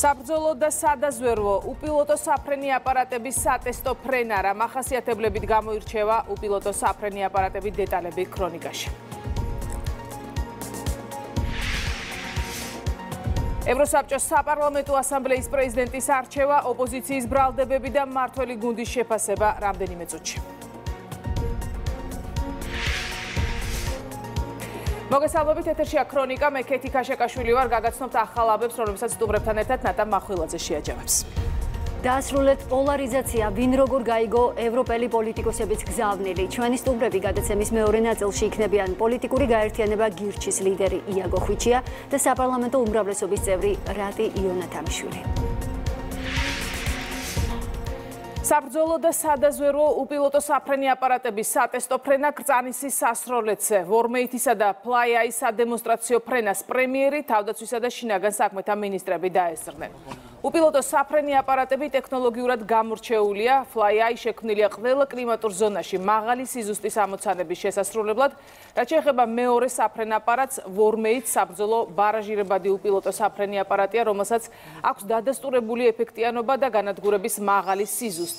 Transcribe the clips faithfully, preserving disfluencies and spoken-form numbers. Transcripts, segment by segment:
Sabzolo da sadazvervo, upiloto sapreni aparatebis satesto prenara, mahasiateblebit gamoircheva, upiloto sapreni aparatebit detalebit kronikashi. Evrosabჭოს საპარლამენტო ასამბლეის პრეზიდენტის არჩევა, ოპოზიციის ბრალდებები და მმართველი გუნდის შეფასება რამდენიმე წუთში. მოგესალმებით, ეთერშია ქრონიკა, მე კეთი ქაშაკაშვილი ვარ, გაგაცნობთ ახალ ალბებს, რომელსაც სტუმრებთან ერთად ნატამ ახვილაძე შეაჯავებს. Დასრულეთ პოლარიზაცია, ვინ როგორ გაიგო ევროპელი პოლიტიკოსების გზავნილი. Ჩვენი სტუმრები გადაცემის მეორე ნაწილში იქნებიან პოლიტიკური გაერთიანება გირჩის ლიდერი იაგო ხვიჩია და საპარლამენტო უმრავლესობის წევრი რატი იონათამიშვილი. Საბრძოლო და სადაზვერო უპილოტო საფრენი აპარატების სატესტო ფრენა გრძანისის სასროლეთზე, ვორმეითისა და ფლაიაის სადემონსტრაციო ფრენას პრემიერი თავდაცვისა და შინაგან საქმეთა მინისტრები დაესწრნენ. Უპილოტო საფრენი აპარატები ტექნოლოგიურად გამორჩეულია, ფლაიაი შექმნილია ყველა კლიმატურ ზონაში მაღალი სიზუსტის ამოცანების შესასრულებლად, რაც შეეხება მეორე საფრენ აპარატს, ვორმეით საბრძოლო ბარაჟირებადი უპილოტო საფრენი აპარატია, რომელსაც აქვს დადასტურებული ეფექტიანობა და განადგურების მაღალი სიზუსტი.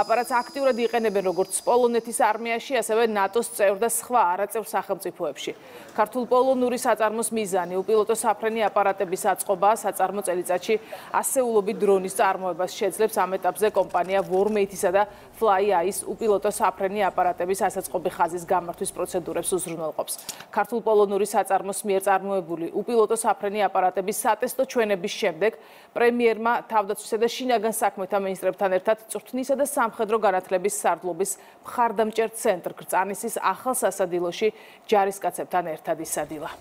Aparați actiuri de iqenebe როგორც პოლონეთის არმიაში, ასევე ნატოს წევრ და სხვა არაწევრ სახელმწიფოებში. Ქართულ-პოლონური საწარმოს მიზანი უპილოტო საფრენი აპარატების აწყობა, საწარმო წელიწადში ასეულობით დრონის წარმოებას შეძლებს. Ამ ეტაპზე კომპანია Wormate-ისა და FlyEye-ის უპილოტო საფრენი აპარატების ასაწყობი ხაზის გამართვის პროცედურებს უზრუნველყოფს. Ქართულ-პოლონური საწარმოს მიერ წარმოებული უპილოტო საფრენი აპარატების სატესტო ჩვენების შემდეგ პრემიერმა თავდაცვისა და შინაგან საქმეთა მინისტრებთან ერთად წვრთნისა და სამხედრო განათლების სარდლობის მხარდამჭერ ცენტრ გრძანისის ახალ სასადილოში ჯარისკაცებთან ერთად ისადილა.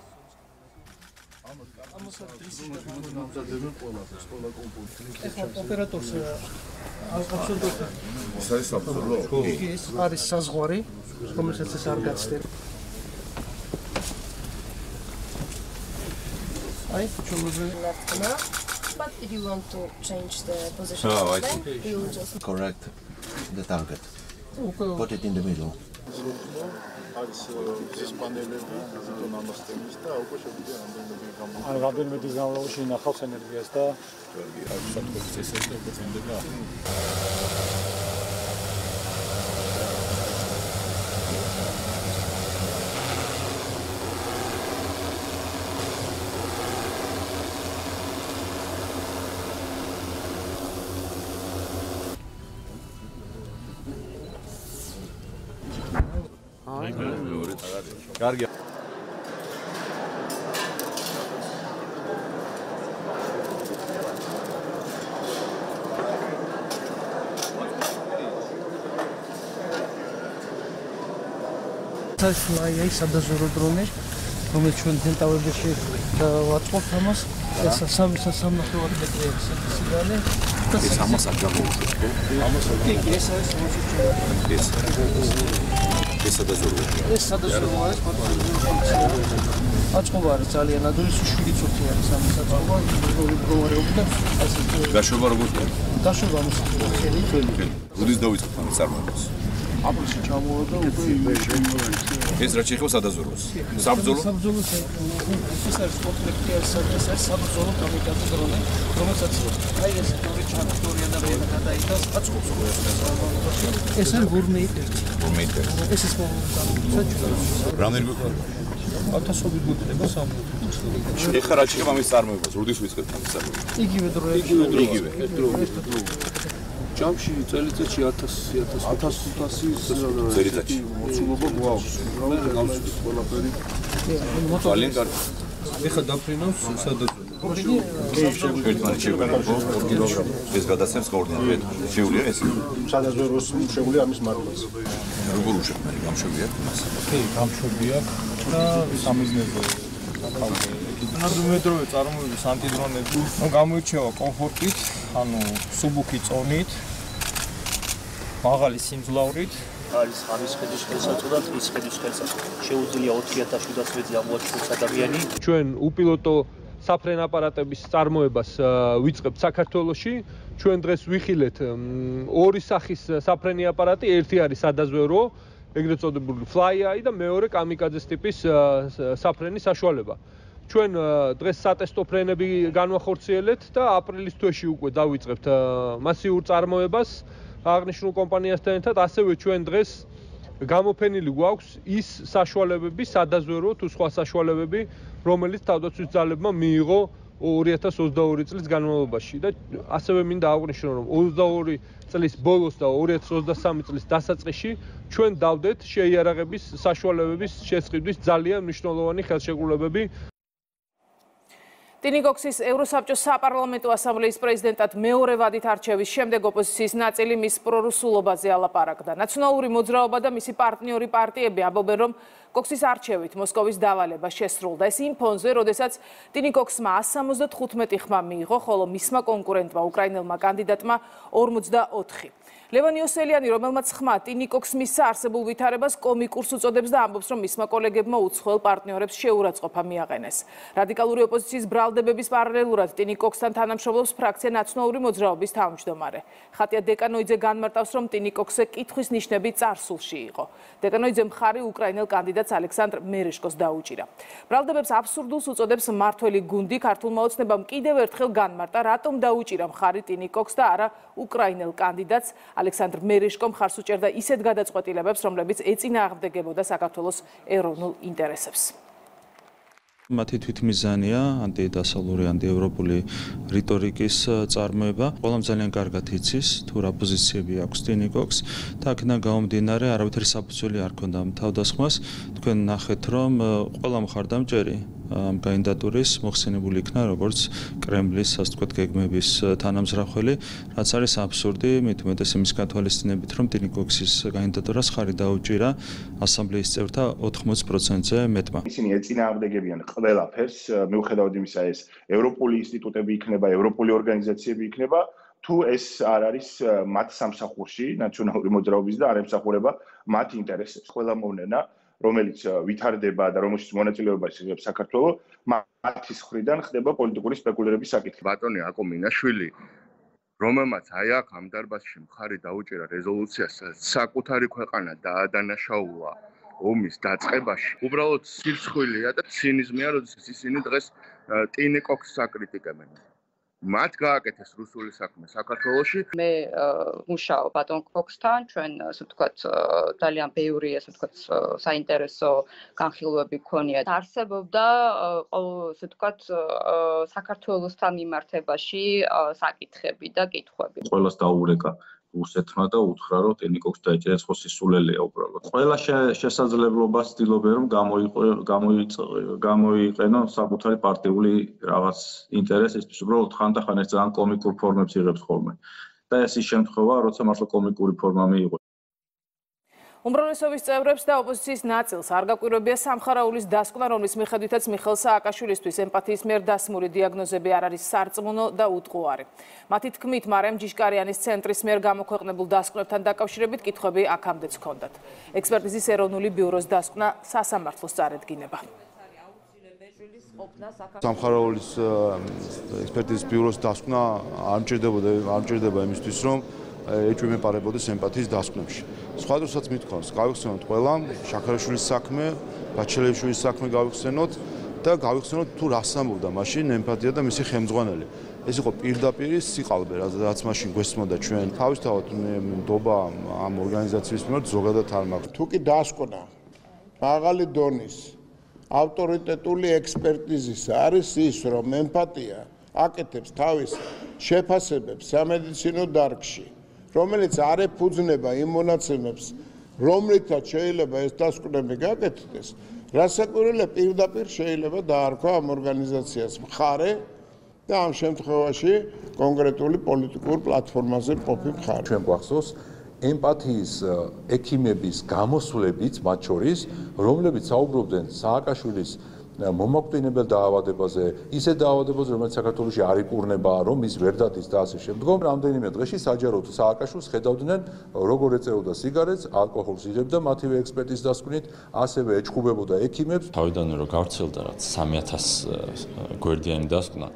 But if you want to change the position, oh, of the plane, okay. You just correct the target. Okay. Put it in the middle. Gargia. Să-și mai iei să dezvăluie drone, cum e ceva din tău de șef, că atmos hamas, să sam să sam nu trebuie să te sigale. Să hamas a găsit. Hamas a găsit. Este de zurul. Este de zurul. Ați cumva rețelele naționale sunt șuviți oține. Să nu se facă. Doamne, obiecte. Da, și ovarul gust. Da, și ovarul gust. Udiți de uite, am să arătați. Apoi și ce am văzut. Este răcii cu sada zurul. Sabzolul. Sabzolul se. Este sportul care se este sabzolul care mi-a dat drone. Drone se ține. Ai este torichan, toria de bine că da itas. Ați cumva. Este gourmet. Ეს ის მომენტია. Რამდენი გვიყვება? ათასობით მოდება სამოცდაათი. ეხლა რა შეიძლება მის წარმოებას? როდის ვიწყებთ ამის წარმოებას? იგივე დრო, იგივე დრო, იგივე დრო. ჯამში წელიწადში ათასი ათასი ხუთასი წელიწადში მოცულობა გვაქვს. რა გავწვით ყველაფერი. ძალიან კარგი. Ეხლა დაფრინავს სადაც ეს გადაცემს კოორდინატ შეუძლია ეს სადაზვეროს შეუძლია ამის მართვაც როგორ უშექმნილი გამშვებია მას კი გამშვებია და სამიზნეზე თავზე ნამდვილმეტოვე წარმოების ანტიდრონები რომ გამოირჩევა კომფორტით ანუ მსუბუქი წონით მაღალი სიმძლავრით არის ხარისხის ხელსაწყოდაც რისხის ხელსაწყო შეუძლია ოთხი ათას შვიდასი ამოაჩქოს ადამიანი ჩვენ უპილოტო საფრენ აპარატების წარმოებას ვიწყებთ საქართველოში ჩვენ დღეს ვიხილეთ ორი სახის საფრენი აპარატი ერთი არის სადაზვერო ეგრეთ წოდებული FlyEye და მეორე კამიკაძის ტიპის საფრენი საშუალება ჩვენ დღეს სატესტო ფრენები განვახორციელეთ და აპრილის თვეში უკვე დავიწყებთ მასიურ წარმოებას აღნიშნულ კომპანიასთან ერთად. ასევე ჩვენ დღეს გამოფენილი გვაქვს ის საშუალებები, სადაზვერო თუ სხვა საშუალებები, რომელიც თავდაცვის ძალებმა მიიღო ორი ათას ოცდაორი წლის განმავლობაში და ასევე მინდა აღვნიშნო, რომ ოცდაორი წლის ბოლოს და ორი ათას ოცდასამი წლის დასაწყისში ჩვენ დავდეთ შეიარაღების საშუალებების შესყიდვის ძალიან მნიშვნელოვანი ხელშეკრულებები. დინიგოქსის ევროსაბჭოს საპარლამენტო ასამბლეის პრეზიდენტად მეორე ვადით არჩევის შემდეგ ოპოზიციის ნაწილი მის პრორუსულობაზე ალაპარაკდა. ნაციონალური მოძრაობა და მისი პარტნიორი პარტიები ამბობენ, რომ გოქსის არჩევით მოსკოვის დავალება შესრულდა. ეს იმ ფონზე, როდესაც დინიგოქსმა სამოცდათხუთმეტი ხმა მიიღო, ხოლო მისმა კონკურენტმა, უკრაინელმა კანდიდატმა ორმოცდაოთხი. ლევან იოსელიანი, რომელმაც ხმა დინიგოქს მისცა არსებულ ვითარებას კომიკურს უწოდებს და ამბობს, რომ მისმა კოლეგებმა უცხოელ პარტნიორებს შეურაცხყოფა მიაყენეს. რადიკალური ოპოზიციის ბრალდებების პარალელურად დინიგოქსთან თანამშრომლობს ფრაქცია ნაციონალური მოძრაობის თავმჯდომარე. ხატია დეკანოიძე განმარტავს, რომ დინიგოქსზე კითხვის ნიშნები წარსულში იყო. დეკანოიძე მხარი უკრაინელ კანდიდატს ალექსანდრ მერეშკოს დაუჭირა. ბრალდებებს აბსურდულს უწოდებს მართველი გუნდი, ქართულმა ოცნებამ კიდევ ერთხელ განმარტა, რატომ დაუჭირა მხარი დინიგოქს და არა უკრაინელ კანდიდატს ალექსანდრ მერეშკომ. ხარს უჭერდა ისეთ გადაწყვეტილებებს, რომლებიც ეწინააღმდეგებოდა საქართველოს ეროვნულ ინტერესებს. Mati titmizania, anti-dasaluri, anti-europoli, retorikis, carmeba, olam zalian kargaticis, tura poziciebi akus დინიგოქს, takna gaum dinare, arbitri sapuzuli arkondam, tavdasmas, tkun nahetrom, olam hardam jeri, kandidaturis, moxenebuli ikna, როგორც kremlis, ასე თქვა გეგმების თანამზრახველი, რაც არის აბსურდი, მitmetes emis გათვალისწინებით, რომ დინიგოქსის კანდიდატურას ხარი დაუჭირა ასამბლეის წევრთა ოთხმოცს პროცენტზე მეტმა. ისინი ეწინააღმდეგებიან ყველაფერს, მიუხედავად იმისა, ეს ევროპული ინსტიტუტები იქნება, ევროპული ორგანიზაციები იქნება, თუ ეს არ არის მათ სამსახურში, ნაციონალური მოძრაობის და არ ემსახურება მათ ინტერესებს. Ყველა მოვლენა, რომელიც ვითარდება და რომელშიც მონაწილეობას იღებს საქართველო, მათის მხრიდან ხდება პოლიტიკური სპეკულირების საკითხი. ბატონი აკომინაშვილი, რომელმაც აი აქ ამ დარბაზში მხარი დაუჭირა რეზოლუციას, საკუთარი ქვეყანა დაადანაშაულა ომის დაწყებაში. Უბრალოდ სირცხვილია და ცინიზმია, როდესაც ისინი დღეს დინიგოქს აკრიტიკებენ. მათ გააკეთეს რუსული საქმე საქართველოში. მე მუშაობ ბატონ გოქსთან, ჩვენ ასე ვთქვათ ძალიან ბევრი ასე ვთქვათ საინტერესო განხილვები ქონია. არსებობდა ასე ვთქვათ საქართველოსთან მიმართებაში საკითხები და კითხვები. ყველას დაურეკა რუსეთმა და უთხრა, რომ დინიგოქს დაიჭირეს ხო სისულელეა უბრალოდ. ყველა შესაძლებლობას ცდილობენ, რომ გამოიყენონ საკუთარი პარტიული რაღაც ინტერესისთვის. Უბრალოდ ხანდახან ეს ძალიან კომიკურ ფორმებს იღებს ხოლმე. და ეს ის შემთხვევა, როცა მართლა კომიკური ფორმა მიიღო. უმრავლესობის წევრებს და ოპოზიციის ნაწილს არ გაკვირვებია სამხარაულის დასკვნა, რომლის მიხედვითაც მიხეილ სააკაშვილისთვის ემპათიის მიერ დასმული დიაგნოზები არ არის სარწმუნო და უტყუარი. მათი თქმით, მარიამ ჯიშკარიანის ცენტრის მიერ გამოქვეყნებულ დასკვნებთან დაკავშირებით კითხვები აქამდეც ჰქონდათ. ექსპერტიზის ეროვნული ბიუროს დასკვნა სასამართლოს წარედგინება. სამხარაულის ექსპერტიზის ბიუროს დასკვნა არ მჭირდებოდა, არ მჭირდება იმისთვის, რომ ეჭვმეპარებოდეს ემპათიის დასკვნებში. Სხვადასხვაც მითქოს, გავიხსენოთ ყველამ, შაქარაშვილის საქმე, ბაჩელეიშვილის საქმე გავიხსენოთ და გავიხსენოთ თუ რას ამბობდა მაშინ ემპათია და მისი ხელმძღვანელი. ეს იყო პირდაპირ სიყალბე, რაც მაშინ გვესმოდა ჩვენ. თავისთავად ნდობა ამ ორგანიზაციის მიმართ ზოგადად არ მაქვს. Თუ კი დასკვნა მაღალი დონის ავტორიტეტული ექსპერტიზის არის ის, რომ ემპათია აკეთებს თავის შეფასებებს სამედიცინო დარგში, რომელიც არ ეფუძნება იმ მონაცემებს, რომლითაც შეიძლება ეს დასკვნები გაკეთდეს, რასაკვირველია პირდაპირ შეიძლება დაარქვა ამ ორგანიზაციას მხარე და ამ შემთხვევაში კონკრეტული პოლიტიკური პლატფორმაზე მყოფი მხარე. Ჩვენ გვახსოვს ემპათიის ექიმების გამოსვლებიც, მათ შორის, რომლებიც საუბრობდნენ სააკაშვილის მომაკვდინებელ დაავადებაზე, ისეთ დაავადებაზე, რომელიც საქართველოში არ იკურნება, რომ ის ვერ დადის და ასე შემდგომ. Რამდენიმე დღეში საჯაროდ სააკაშვილს ხედავდნენ, როგორ ეწეოდა სიგარეტს, ალკოჰოლს იღებდა, მათივე ექსპერტის დასკვნით, ასევე ეჭხუბებოდა ექიმებს. Თავიდანვე რომ გავრცელდა, რაც სამი ათას გვერდიანი დასკვნა,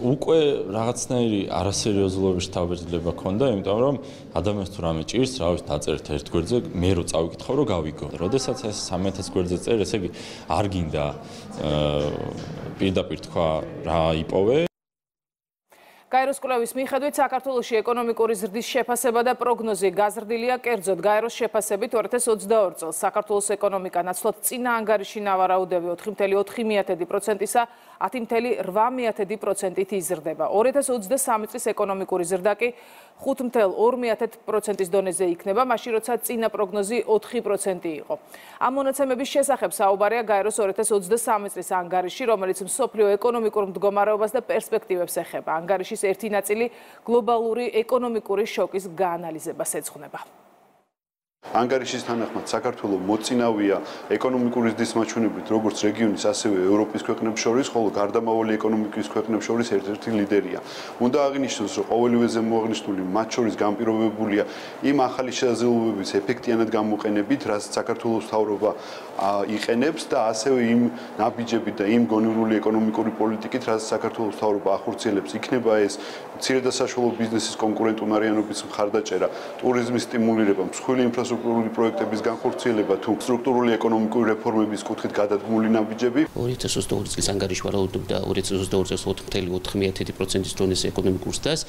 უკვე რაღაცნაირი არასერიოზულობის თავაზრდება ქონდა, იმიტომ რომ ადამიანს თუ რამე ჭირს, რა ვიცი, დაწერთ ერთ გვერდზე, მე რო წავიკითხავ, რომ გავიგო. Როდესაც ეს სამი ათასი გვერდზე წერ, ესე იგი, არ გინდა პირდაპირ თქვა რა იპოვე. გაეროს კვლევის მიხედვით საქართველოში ეკონომიკური ზრდის შეფასება და პროგნოზი გაზრდილია კერძოდ გაეროს შეფასებით ორი ათას ოცდაორი წელს საქართველოს ეკონომიკა ნაცვლად წინა ანგარიში ნავარაუდები ოთხი ათას ოთხი მოცდაორი პროცენტისა ათი ათას ორი მოცდაორი პროცენტით იზრდება. ორი ათას ოცდასამი წლის ეკონომიკური ზრდა კი ხუთი ათას ორი მოცდაორი პროცენტის დონეზე იქნება, მაშინ როცა წინა პროგნოზი ოთხი პროცენტი იყო. ამ მონაცემების შესახებ საუბარია გაეროს ორი ათას ოცდასამი წლის ანგარიში, რომელიც მსოფლიო ეკონომიკურ მდგომარეობას და პერსპექტივებს ეხება. ანგარიშის ერთი ნაწილი გლობალური ეკონომიკური შოკის გაანალიზებას ეძღვნება. Ანგარიშის თანახმად საქართველო მოწინავეა ეკონომიკური ზრდის მაჩვენებლით, როგორც რეგიონის, ასევე ევროპის ქვეყნებს შორის, ხოლო გარდამავალი ეკონომიკის ქვეყნებს შორის ერთ-ერთი ლიდერია. უნდა აღინიშნოს, რომ ყოველივე ზემოაღნიშნული მათ შორის განპირობებულია იმ ახალი შესაძლებლობების ეფექტიანად გამოყენებით, რასაც საქართველოს მთავრობა იყენებს და ასევე იმ ნაბიჯებით და იმ გონივრული ეკონომიკური პოლიტიკით, რასაც საქართველოს მთავრობა ახორციელებს, იქნება ეს მცირე და საშუალო ბიზნესის კონკურენტუნარიანობის მხარდაჭერა, ტურიზმის სტიმულირება, მსხვილი ინფრასტრუქტურული პროექტების განხორციელება თუ სტრუქტურული ეკონომიკური რეფორმების კუთხით გადადგმული ნაბიჯები. ორი ათას ოცდაორი წლის ანგარიშში ვარაუდობდა ორი ათას ოცდაორი წელს ოთხი ათას ოთხი მოცდაორი პროცენტის დონეზე ეკონომიკურ ზრდას.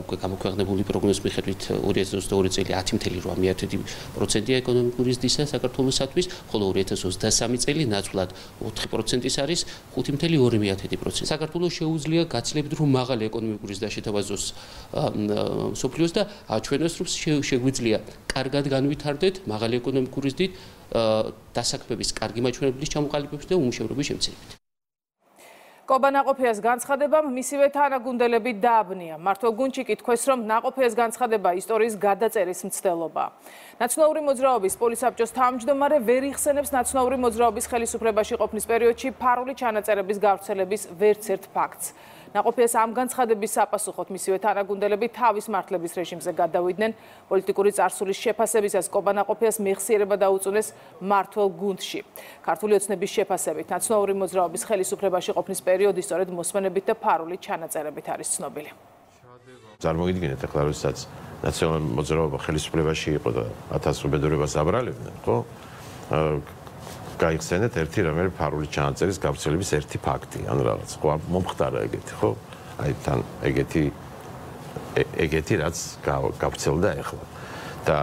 უკვე გამოქვეყნებული პროგნოზის მიხედვით ორი ათას ოცდაორი წელი ათი ათას ორი მოცდაორი პროცენტია ეკონომიკური ზრდისა საქართველოსთვის, ხოლო ორი ათას ოცდასამი წელი ნაცვლად ოთხი პროცენტის არის ხუთი ათას ორი მოცდაორი პროცენტი. საქართველოს შეუძლია გაცილებით რომ მაღალი ეკონომიკური ზრდა შეთავაზოს მსოფლიოს და აჩვენოს რომ შეგვიძლია კარგად განვითარდეთ მაღალი ეკონომიკური ზრდით, დასაქმების კარგი მაჩვენებლის ჩამოყალიბებით და უმუშევრობის შემცირებით. Კობა ნაყოფიას განცხადებამ მისივე თანაგუნდელები დააბნია. Მართო გუნჩი კი თქვეს, რომ ნაყოფიას განცხადება ისტორიის გადაწერის მცდელობაა. Ნაცნობი მოძრაობის პოლისაბჭოს თავმჯდომარე ვერ იხსენებს ნაცნობი მოძრაობის ხელისუფლებაში ყოფნის პერიოდში ფარული ჩანაწერების გავრცელების ვერც ერთ ფაქტს. Ნაყოფიას ამ განცხადების საპასუხოდ მისივე თანაგუნდელები თავის მართლების რეჟიმზე გადავიდნენ. Პოლიტიკური წარსულის შეფასებისას კობა ნაყოფიას მეხსიერება დაუწუნეს მართლ გუნდში. ქართული ოცნების შეფასებით ნაცნობი მოძრაობის ხელისუფლებაში ყოფნის პერიოდი სწორედ მოსმენებით და ფარული ჩანაწერებით არის ცნობილი. Წარმოგიდგენთ, ახლა როდესაც ნაციონალური მოძრაობა ხელისუფლებაში იყო და ათასობედურებას აბრალებდნენ, ხო? გაიხსენეთ ერთი რამე ფარული ჩანაწერის გავრცელების ერთი ფაქტი, ან რაღაც, ხო, მომხდარა ეგეთი, ხო? აი თან ეგეთი ეგეთი რაც გავრცელდა ახლა. და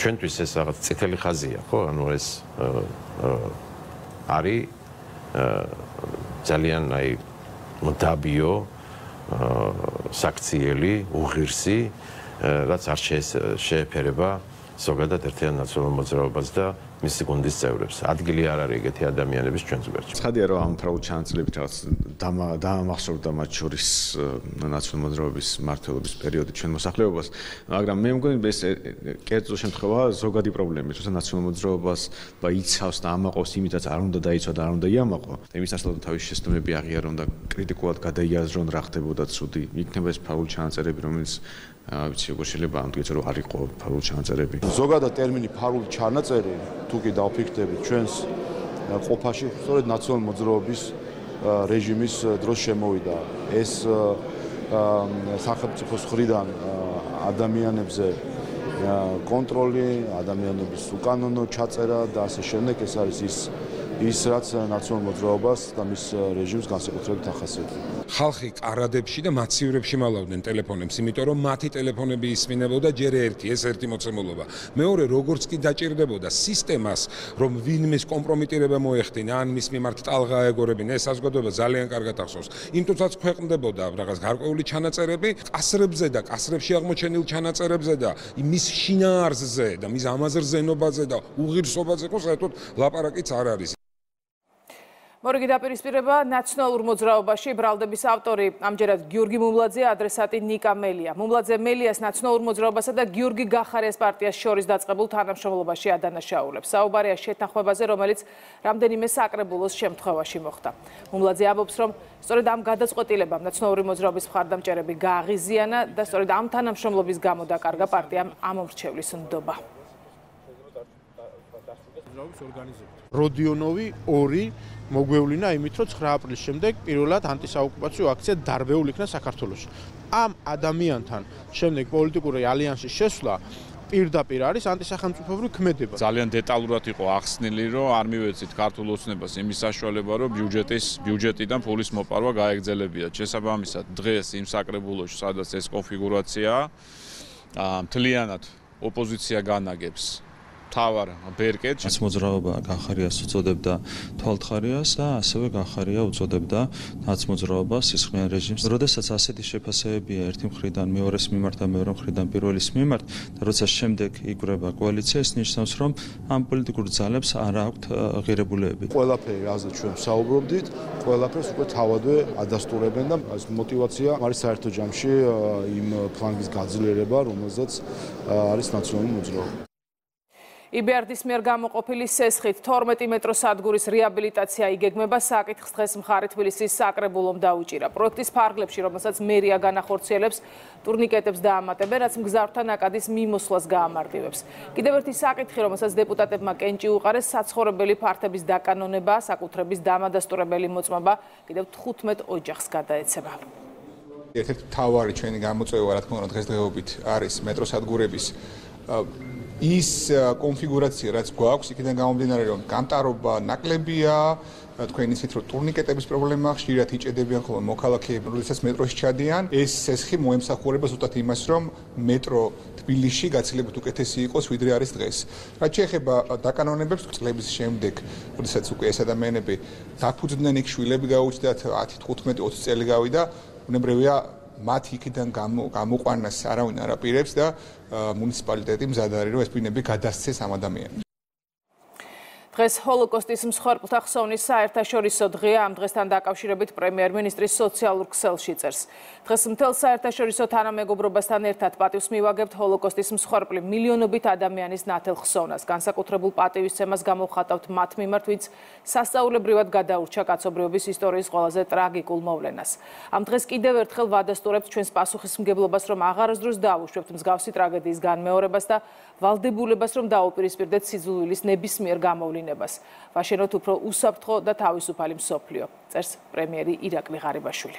ჩვენთვის ეს რაღაც წითელი ხაზია, ხო? ანუ ეს არის ძალიან აი მდაბიო საქციელი, უღირსი, რაც არ შეეფერება ზოგადად ერთიან ნაციონალურ მოძრაობას და მისი გუნდის წევრებს. ადგილი არ არის ეგეთი ადამიანების ჩვენს გვერდში. ცხადია რომ ამ ფარულ ჩანაწერებით რაღაც დამახსოვრდა მათ შორის ნაციონალურ მოძრაობის მმართველობის პერიოდი ჩვენ მოსახლეობას, მაგრამ მე მგონი ეს კერძო შემთხვევაა ზოგადი პრობლემის, თუმცა ნაციონალურ მოძრაობას და იცავს და ამაყოს იმით, რაც არ უნდა დაიცვა და არ უნდა იამაყო. იმის არსებობა თავის შეცდომები აღიარონ და კრიტიკულად გადაიაზრონ რა ხდებოდა ცუდი. იქნება ეს ფარული ჩანაწერები, რომელიც ვიცი როგორ შეიძლება ამ დღეს რომ არ იყო ფარული ჩანაწერები. ზოგადად ტერმინი ფარული ჩანაწერი თუ კი დავფიქრდებით ჩვენს ყოფაში სწორედ ნაციონალური მოძრაობის რეჟიმის დროს შემოვიდა. ეს სახელმწიფოს მხრიდან ადამიანებზე კონტროლი, ადამიანების უკანონო ჩაწერა და ასე შემდეგ, ეს არის ის ის რაც ნაციონალურ მოძრაობას და მის რეჟიმს განსაკუთრებით ახასიათებდა. Ხალხი ყარადებში და მაცივრებში მალავდნენ ტელეფონებს, იმიტომ რომ მათი ტელეფონები ისმინებოდა ჯერ ერთი, ეს ერთი მოცემულობა. მეორე, როგორც კი დაჭირდებოდა სისტემას, რომ ვინმის კომპრომიტირება მოეხდინა, ან მის მიმართ ტალღა ეგორებინა, ეს საზოგადოება ძალიან კარგად ახსოვს. იმთვისაც ქვეყნდებოდა რაღაც გარკვეული ჩანაწერები, ყასრებზე და ყასრებში აღმოჩენილ ჩანაწერებზე და მის შინაარსზე და მის ამაზრზენობაზე და უღირსობაზე ხო საერთოდ ლაპარაკიც არ არის. მორიგი დაპირისპირება ნაციონალურ მოძრაობაში ბრალდების ავტორი ამჯერად გიორგი მუმლაძე, ადრესატი ნიკა მელია. მუმლაძე მელიას ნაციონალურ მოძრაობასა და გიორგი გახარეს პარტიას შორის დაწყებულ თანამშრომლობაში ადანაშაულებს. საუბარია შეთანხმებაზე, რომელიც რამდენიმე საკრებულოს შემთხვევაში მოხდა. მუმლაძე ამბობს, რომ სწორედ ამ გადაწყვეტილებამ ნაციონალური მოძრაობის მხარდამჭერები გააღიზიანა და სწორედ ამ თანამშრომლობის გამო დაკარგა პარტიამ ამომრჩევლის ნდობა. მოძრაობის ორგანიზებთ. Როდიონოვი ორი მოგვეულინა იმით, რომ ცხრა აპრილის შემდეგ პირველად ანტისაოკუპაციო აქცია დარბეულ იქნა საქართველოში. Ამ ადამიანთან შემდეგ პოლიტიკური ალიანსის შესვლა პირდაპირ არის ანტისახელმწიფოებრი ქმედება. Ძალიან დეტალურად იყო ახსნილი, რომ არ მივეცით ქართულ ოცნებას იმის საშუალება, რომ ბიუჯეტის ბიუჯეტიდან ფულის მოპარვა გაეგრძელებიათ. Შესაბამისად, დღეს იმ საკრებულოში, სადაც ეს კონფიგურაცია მთლიანად ოპოზიცია განაგებს თავარ ბერკეტს. Ეს მოძრაობა განხარიას უწოდებდა თვალთხარიას და ასევე განხარია უწოდებდა ნაცმოძრაობას სისხლიან რეჟიმს. Როდესაც ასეთი შეფასებებია ერთი მხრიდან მეორეს მიმართ და მეორე მხრიდან პირველის მიმართ და როცა შემდეგ იკრება კოალიცია, ეს ნიშნავს, რომ ამ პოლიტიკურ ძალებს არ აქვთ ღირებულებები. Ყველაფერი, რაზეც ჩვენ საუბრობდით, ყველაფერს უკვე თავადვე ადასტურებენ და ეს მოტივაცია არის საერთო ჯამში იმ ფლანგის გაძლიერება, რომელზეც არის ნაციონალური მოძრაობა. იბერდის მიერ გამოყოფილი სესხით თორმეტი მეტროსადგურის რეაბილიტაცია იგეგმება საკითხს დღეს მხარი თბილისის საკრებულომ დაუჭირა. Პროექტის ფარგლებში, რომელსაც მერია განახორციელებს, ტურნიკეტებს დაამატებენ, რაც მგზავრთა ნაკადის მიმოსვლას გაამარტივებს. Კიდევ ერთი საკითხი, რომელსაც დეპუტატებმა კენჭი უყარეს, საცხოვრებელი ფართების დაკანონება, საკუთრების დამადასტურებელი მოწმობა კიდევ თხუთმეტ ოჯახს გადაეცემა. Ერთ-ერთი მთავარი ჩვენი გამოწვევა, რა თქმა უნდა, დღესდღეობით არის მეტროსადგურების ის კონფიგურაცია რაც გვაქვს იქიდან გამომდინარე რომ გამტარობა ნაკლებია თქვენ ისეთ რომ ტურნიკეტების პრობლემაა ხშირად იჭედებიან ხოლმე მოქალაქეები როდესაც მეტროში ჩადიან ეს სესხი მოემსახურება ზუსტად იმას რომ მეტრო თბილისში გაცილებით უკეთესი იყოს ვიდრე არის დღეს რაც შეეხება დაკანონებებს წლების შემდეგ როდესაც უკვე ეს ადამიანები დაფუძნდნენ იქ შვილები გაუჩნდათ ათი, თხუთმეტი, ოცი წელი გავიდა უნებრივია მათი იქიდან გამოყვანას არავინ არ აპირებს და მუნიციპალიტეტი მზად არის რომ ეს ბინები გადასცეს ამ ადამიანებს. Დღეს ჰოლოკოსტის მსხვერპლთა ხსოვნის საერთაშორისო დღეა, ამ დღესთან დაკავშირებით პრემიერ-მინისტრის სოციალურ ქსელში წერს. Დღეს მთელ საერთაშორისო თანამეგობრობასთან ერთად პატივს მივაგებთ ჰოლოკოსტის მსხვერპლი მილიონობით ადამიანის ნათელ ხსოვნას. Განსაკუთრებულ პატივისცემას გამოვხატავთ მათ მიმართ, ვინც სასწაულებრივად გადაურჩა კაცობრიობის ისტორიის ყველაზე ტრაგიკულ მოვლენას. Ამ დღეს კიდევ ერთხელ ვადასტურებთ ჩვენს პასუხისმგებლობას, რომ აღარასდროს დავუშვებთ მსგავსი ტრაგედიის განმეორებას და ვალდებულებას, რომ დაუპირისპირდეთ სიძულვილის ნებისმიერ გამოვლენას. Ვაშინოთ უფრო უსაფრთხო და თავისუფალი მსოფლიო, წერს პრემიერი ირაკლი ღარიბაშვილი.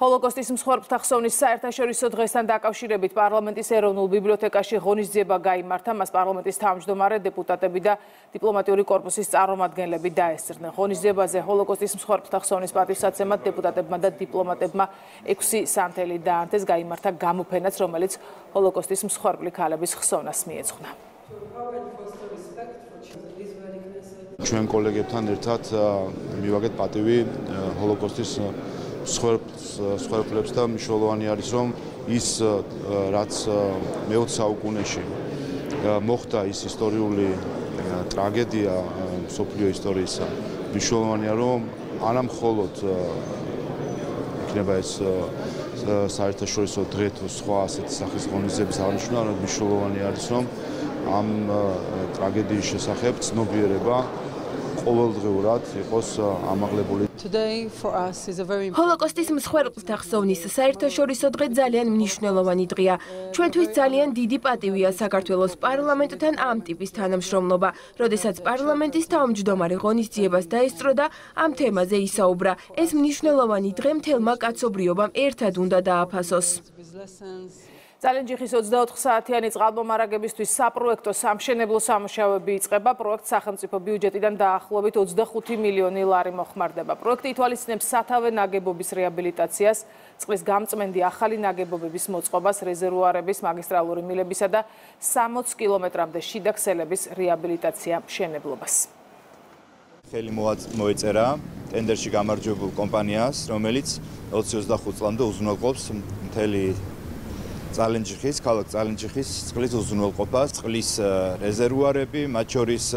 Ჰოლოკოსტის მსხვერპლთა ხსოვნის საერთაშორისო დღესთან დაკავშირებით პარლამენტის ეროვნულ ბიბლიოთეკაში ღონისძიება გაიმართა, მას პარლამენტის თავმჯდომარე, დეპუტატები და დიპლომატიური კორპუსის წარმომადგენლები დაესწრნენ. ღონისძიებაზე ჰოლოკოსტის მსხვერპლთა ხსოვნის პატივსაცემად დეპუტატებმა და დიპლომატებმა ექვსი სანთელი დაანთეს, გაიმართა გამოფენაც, რომელიც ჰოლოკოსტის მსხვერპლი ქალების ხსოვნას მიეძღვნა. Ჩვენ კოლეგებთან ერთად მივაგეთ პატივი ჰოლოკოსტის მსხვერპლებს და მნიშვნელოვანი არის რომ ის რაც მეოცე საუკუნეში მოხდა ის ისტორიული ტრაგედია მსოფლიო ისტორიისა მნიშვნელოვანია რომ არა მხოლოდ იქნება ეს საერთაშორისო დღე თუ სხვა ასეთი სახის ღონისძიების აღნიშვნა რომ მნიშვნელოვანი არის რომ ამ ტრაგედიის შესახებ ცნობიერება ყოველდღიურად იყოს ამაღლებული. Ჰოლოკოსტის მსხვერპლთა ხსოვნის საერთაშორისო დღე ძალიან მნიშვნელოვანი დღეა. ჩვენთვის ძალიან დიდი პატივია საქართველოს პარლამენტთან ამ ტიპის თანამშრომლობა, როდესაც პარლამენტის თავმჯდომარე ღონისძიებას დაესწრო და ამ თემაზე ისაუბრა. ეს მნიშვნელოვანი დღე მთელმა კაცობრიობამ ერთად უნდა დააფასოს. ძალენჯიხის ოცდაოთხსაათიანი წყალმომარაგებისთვის საპროექტო სამშენებლო სამუშაოები იწყება. Პროექტს სახელმწიფო ბიუჯეტიდან დაახლოებით ოცდახუთი მილიონი ლარი მოხმარდება. Პროექტი ითვალისწინებს სათავე ნაგებობის რეაბილიტაციას, წყლის გამწმენდი ახალი ნაგებობების მოწყობას, რეზერვუარების, მაგისტრალური მილებისა და სამოც კილომეტრამდე შიდა ქსელების რეაბილიტაცია მშენებლობას. Ხელი მოეწერა ტენდერში გამარჯვებულ კომპანიას, რომელიც ოც ოცდახუთ წლამდე უზრუნველყოფს მთელი ძალენჯიხის, ქალაქ ძალენჯიხის წყლის უზრუნველყოფას, წყლის რეზერვუარები, მათ შორის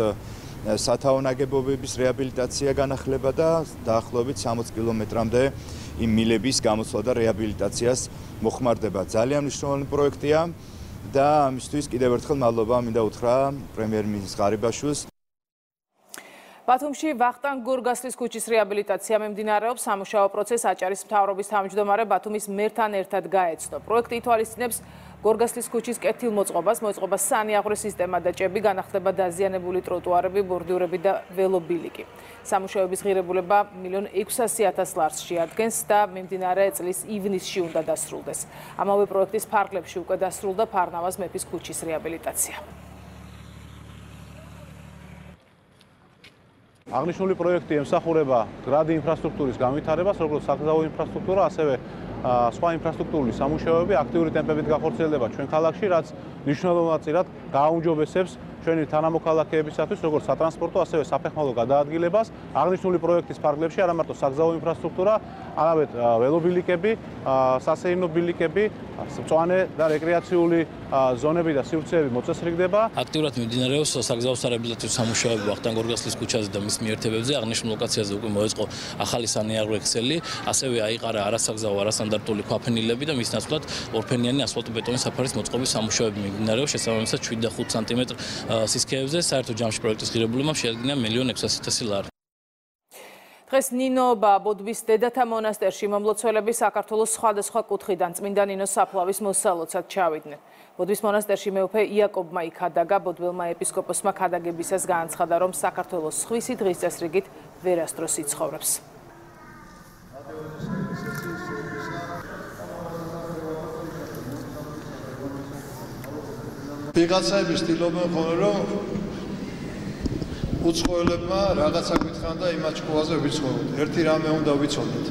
სათავო ნაგებობების რეაბილიტაცია განახლება და დაახლოებით სამოც კილომეტრამდე იმ მილების გამოცვლა და რეაბილიტაციას მოხმარდება. Ძალიან მნიშვნელოვანი პროექტია და ამისთვის კიდევ ერთხელ მადლობა მინდა უთხრა პრემიერ-მინისტრ ღარიბაშვილს. Ბათუმში ვახტანგ გორგასლის ქუჩის რეაბილიტაცია მიმდინარეობს, სამუშაო პროცესს აჭარის მთავრობის თავმჯდომარე ბათუმის მერთან ერთად გაეცნო. Პროექტი ითვალისწინებს Gorgaslis kuchis კეთილმოწყობას მოწყობა სანი აღრის სისტემა და ჭები განახლდება დაზიანებული ტროტუარები, ბორდიურები და ველობილიკი. Სამუშაოების ღირებულება მილიონი ექვსასი ათასი ლარსში ადგენს და მიმდინარე წლის ივნისში უნდა დასრულდეს. Ამავე პროექტის ფარგლებში უკვე დასრულდა ფარნავაზ მეფის ქუჩის რეაბილიტაცია. Აღნიშნული პროექტი ემსახურება გრადი ინფრასტრუქტურის განვითარებას, როგორც საგზაო ინფრასტრუქტურა, ასევე სხვა ინფრასტრუქტურული სამუშაოები აქტიური ტემპებით განხორციელდება ჩვენ ქალაქში, რაც ნიშნულოვნად გააუმჯობესებს ჩვენი თანამოქალაქეებისათვის, როგორც სატრანსპორტო, ასევე საფეხმავლო გადაადგილებას. Აღნიშნული პროექტის ფარგლებში არა მარტო საგზაო ინფრასტრუქტურა, არამედ ველობილიკები, სასეირნო ბილიკები, მწვანე და რეკრეაციული ზონები და სივრცეები მოწესრიგდება. Აქტიურად მიმდინარეობს საგზაო სარეაბილიტაციო სამუშაოები ვახტანგ გორგასლის ქუჩაზე და მის მიერთებებზე. Აღნიშნულ ლოკაციაზე უკვე მოეწყო ახალი სანიარო ექსელი, ასევე აიყარა არასაგზაო არასტანდარტული ქვაფენილები და მის ნაცვლად ორფენიანი ასფალტობეტონის საფარის მოწყობის სამუშაოები მიმდინარეობს, შესაბამისად შვიდიდან ხუთი სანტიმეტრი სისქეებზე. Საერთო ჯამში პროექტის ღირებულებამ შეადგინა მილიონი ექვსასი ათასი ლარი. Დღეს ნინოობა ბოდბის დედათა მონასტერში მომლოცველები საქართველოს სხვადასხვა კუთხიდან წმინდა ნინოს საფლავის მოსალოცად ჩავიდნენ. Ბოდბის მონასტერში მეუფე იაკობმა იქადაგა, ბოდბელმა ეპისკოპოსმა ქადაგებისას განაცხადა, რომ საქართველოს სხვისი დღის წესრიგით ვერასდროს იცხოვრებს. ვიღაცები ცდილობენ ხოლმე, რომ უცხოელებმა რაღაცა გითხან და იმათ ჭკუაზე ვიცხოვროთ. Ერთი რამე უნდა ვიცოდეთ.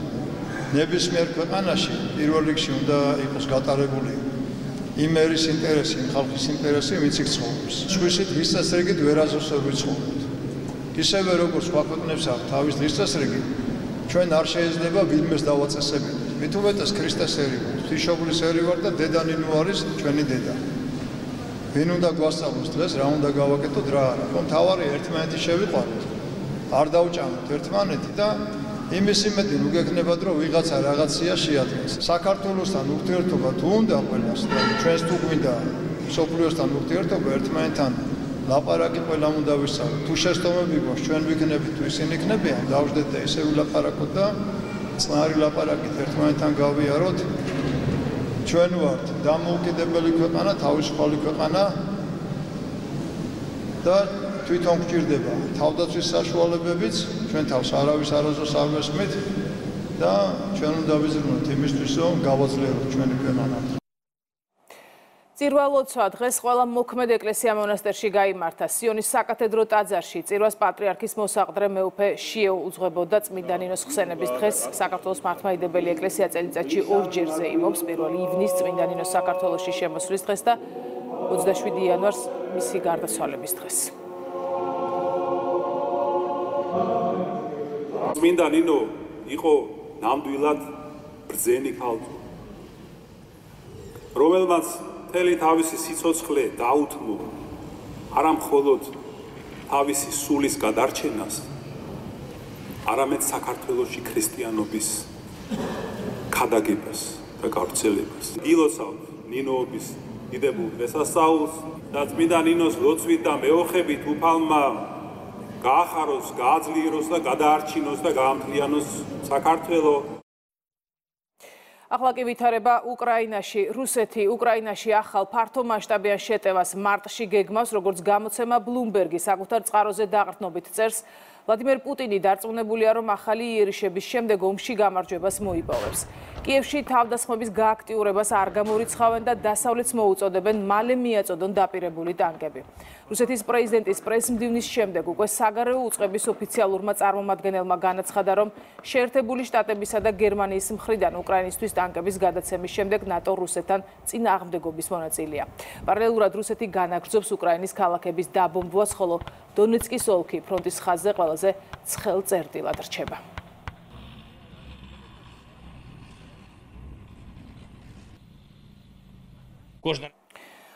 ნებისმიერ ქვეყანაში პირველ რიგში უნდა იყოს გატარებული იმ ერის ინტერესი, იმ ხალხის ინტერესი, ვინც იქ ცხოვრობს. Სხვისით დღის წესრიგით ვერასდროს ვერ ვიცხოვროთ. Ისევე როგორც სხვა ქვეყნებს აქვს თავის დღის წესრიგი, ჩვენ არ შეიძლება ვინმეს დავაწესებინოთ. Მით უმეტეს ქრისტეს ერი ვარ, ღვთისმშობლის ერი ვარ და დედა ნინო არის ჩვენი დედა. Vin unda gwasavos dres, ra unda gavaketod ra ara. Qom tavari ertmaneti sheviqarot. Ar daucamot ertmaneti da imis imedi nu gekneba, drom vigatsa ragatsia sheadgens. Sakartvelostan urtiertoba tu unda qvelas da chvens tu gwinda sopliostan urtiertoba ertmanetan laparaki qvelam unda visavot. Tu shestomebib qos chven viknebit tu isin iknebian, davjdet da ise ulaparakot da tsnari laparakit ertmanetan gaviarot. Ჩვენ ვართ დამოუკიდებელი ქვეყანა, თავისუფალი ქვეყანა და თვითონ გვჭირდება თავდაცვის საშუალებებიც, ჩვენ თავს არავის არასდროს არ მესმით და ჩვენ უნდა ვიზრუნოთ იმისთვის, რომ გავაძლიეროთ ჩვენი ქვეყანა. Წირვა-ლოცვა დღეს ყველა მოქმედ ეკლესია მონასტერში გაიმართა. სიონის საკათედრო ტაძარში წირვას პატრიარქის მოსაყდრე მეუფე შიე უძღვებოდა წმინდა ნინოს ხსენების დღეს. საქართველოს მართლმადიდებელი ეკლესია წელიწადში ორჯერზე იმობს, პირველი ივნისს წმინდა ნინოს საქართველოში შემოსვლის დღეს და ოცდაშვიდი იანვარს მისი გარდაცვალების დღეს. წმინდა ნინო იყო ნამდვილად ბრძენი ქალწული, რომელმაც მთელი თავისი სიცოცხლე დაუთმო არა მხოლოდ თავისი სულის გადარჩენას, არამედ საქართველოში ქრისტიანობის ქადაგებას და გავრცელებას. ილოცავთ ნინოობის დიდებულ დღესასწაულს და წმინდა ნინოს ლოცვით და მეოხებით უფალმა გაახაროს, გააძლიეროს და გადაარჩინოს და გაამთლიანოს საქართველო. Ახლა კი ვითარება უკრაინაში. რუსეთი უკრაინაში ახალ ფართო მასშტაბიან შეტევას მარტში გეგმავს, როგორც გამოცემა ბლუმბერგი საკუთარ წყაროზე დაყრდნობით წერს. ვლადიმერ პუტინი დარწმუნებულია, რომ ახალი იერიშების შემდეგ ომში გამარჯვებას მოიპოვებს. კიევში თავდასხმების გააქტიურებას არ გამორიცხავენ და დასავლეთს მოუწოდებენ მალე მიაწოდონ დაპირებული ტანკები. რუსეთის პრეზიდენტის პრესმდივნის შემდეგ უკვე საგარეო უწყების ოფიციალურმა წარმომადგენელმა განაცხადა, რომ შეერთებული შტატებისა და გერმანიის მხრიდან უკრაინისთვის ტანკების გადაცემის შემდეგ ნატო რუსეთთან წინააღმდეგობის მონაწილეა. პარალელურად რუსეთი განაგრძობს უკრაინის ქალაქების დაბომბვას, ხოლო დონეცკის ოლქი ფრონტის ხაზზე ყველაზე ცხელ წერტილად რჩება.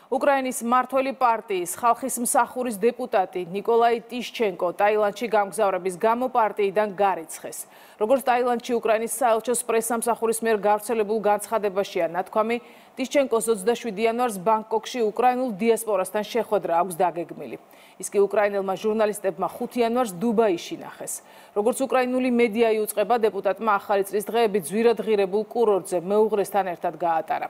უკრაინის მართველი პარტიის ხალხის მსახურის დეპუტატი ნიკოლაი ტიშჩენკო ტაილანდში გამგზავრების გამო პარტიიდან გარიცხეს. როგორც ტაილანდში უკრაინის საელჩოს პრესსამსახურის მიერ გავრცელებულ განცხადებაშია ნათქვამი, ტიშჩენკოს ოცდაშვიდი იანვარს ბანგკოკში უკრაინულ დიასპორასთან შეხვედრა აქვს დაგეგმილი. ის კი უკრაინელმა ჟურნალისტებმა ხუთი იანვარს დუბაიში ნახეს. როგორც უკრაინული მედია იუწყება, დეპუტატმა ახალი წლის დღეები ძვირად ღირებულ კურორტზე მეუღლესთან ერთად გაატარა.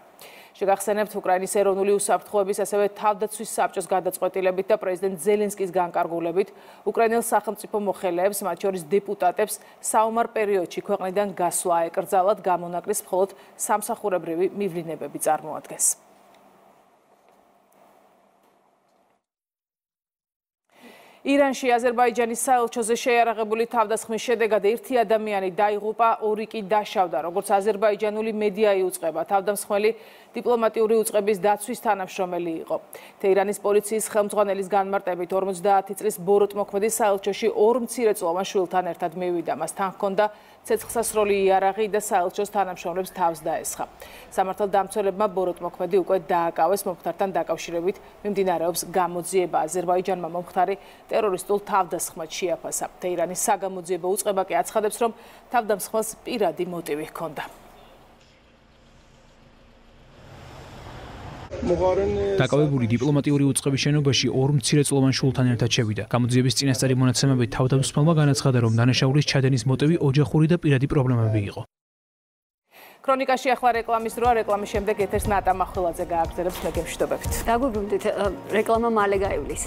შეგახსენებთ უკრაინის ეროვნული უსაფრთხოების ასევე თავდაცვის საბჭოს გადაწყვეტილებით და პრეზიდენტ ზელენსკის განკარგულებით უკრაინელ სახელმწიფო მოხელეებს, მათ შორის დეპუტატებს, საომარ პერიოდში ქვეყნიდან გასვლა ეკრძალათ გამონაკლის მხოლოდ სამსახურებრივი მივლინებები წარმოადგენს. ირანში აზერბაიჯანის საელჩოზე შეიარაღებული თავდასხმის შედეგად ერთი ადამიანი დაიღუპა, ორი კი დაშავდა. Როგორც აზერბაიჯანული მედია იუწყება, თავდამსხმელი დიპლომატიური უწყების დაცვის თანამშრომელი იყო. თეირანის პოლიციის ხელმძღვანელის განმარტებით ორმოცდაათი წლის ბოროტმოქმედი საელჩოში ორ მცირეწლოვან შვილთან ერთად მივიდა. მას თან ჰქონდა ცეცხლსასროლი იარაღი და საელჩოს თანამშრომლებს თავს დაესხა. სამართალდამცველებმა ბოროტმოქმედი უკვე დააკავეს, მომხდართან დაკავშირებით მიმდინარეობს გამოძიება. აზერბაიჯანმა მომხდარი ტერორისტულ თავდასხმად შეაფასა. თეირანის საგამოძიებო უწყება კი აცხადებს, რომ თავდამსხმელს პირადი მოტივი ჰქონდა. დაკავებული დიპლომატიური უწყების შენობაში ორ მცირეწლოვან შვილთან ერთად შევიდა. გამოძიების წინასწარი მონაცემებით თავდამსხმელმა განაცხადა, რომ დანაშაულის ჩადენის მოტივი ოჯახური და პირადი პრობლემები იყო. Ქრონიკაში ახლა რეკლამის დროა, რეკლამის შემდეგ ეთერს ნატა მახვილაძე გააგრძელებს მეგემშვიდობებით. დაგვიბრუნდით, რეკლამა მალე გაივლის.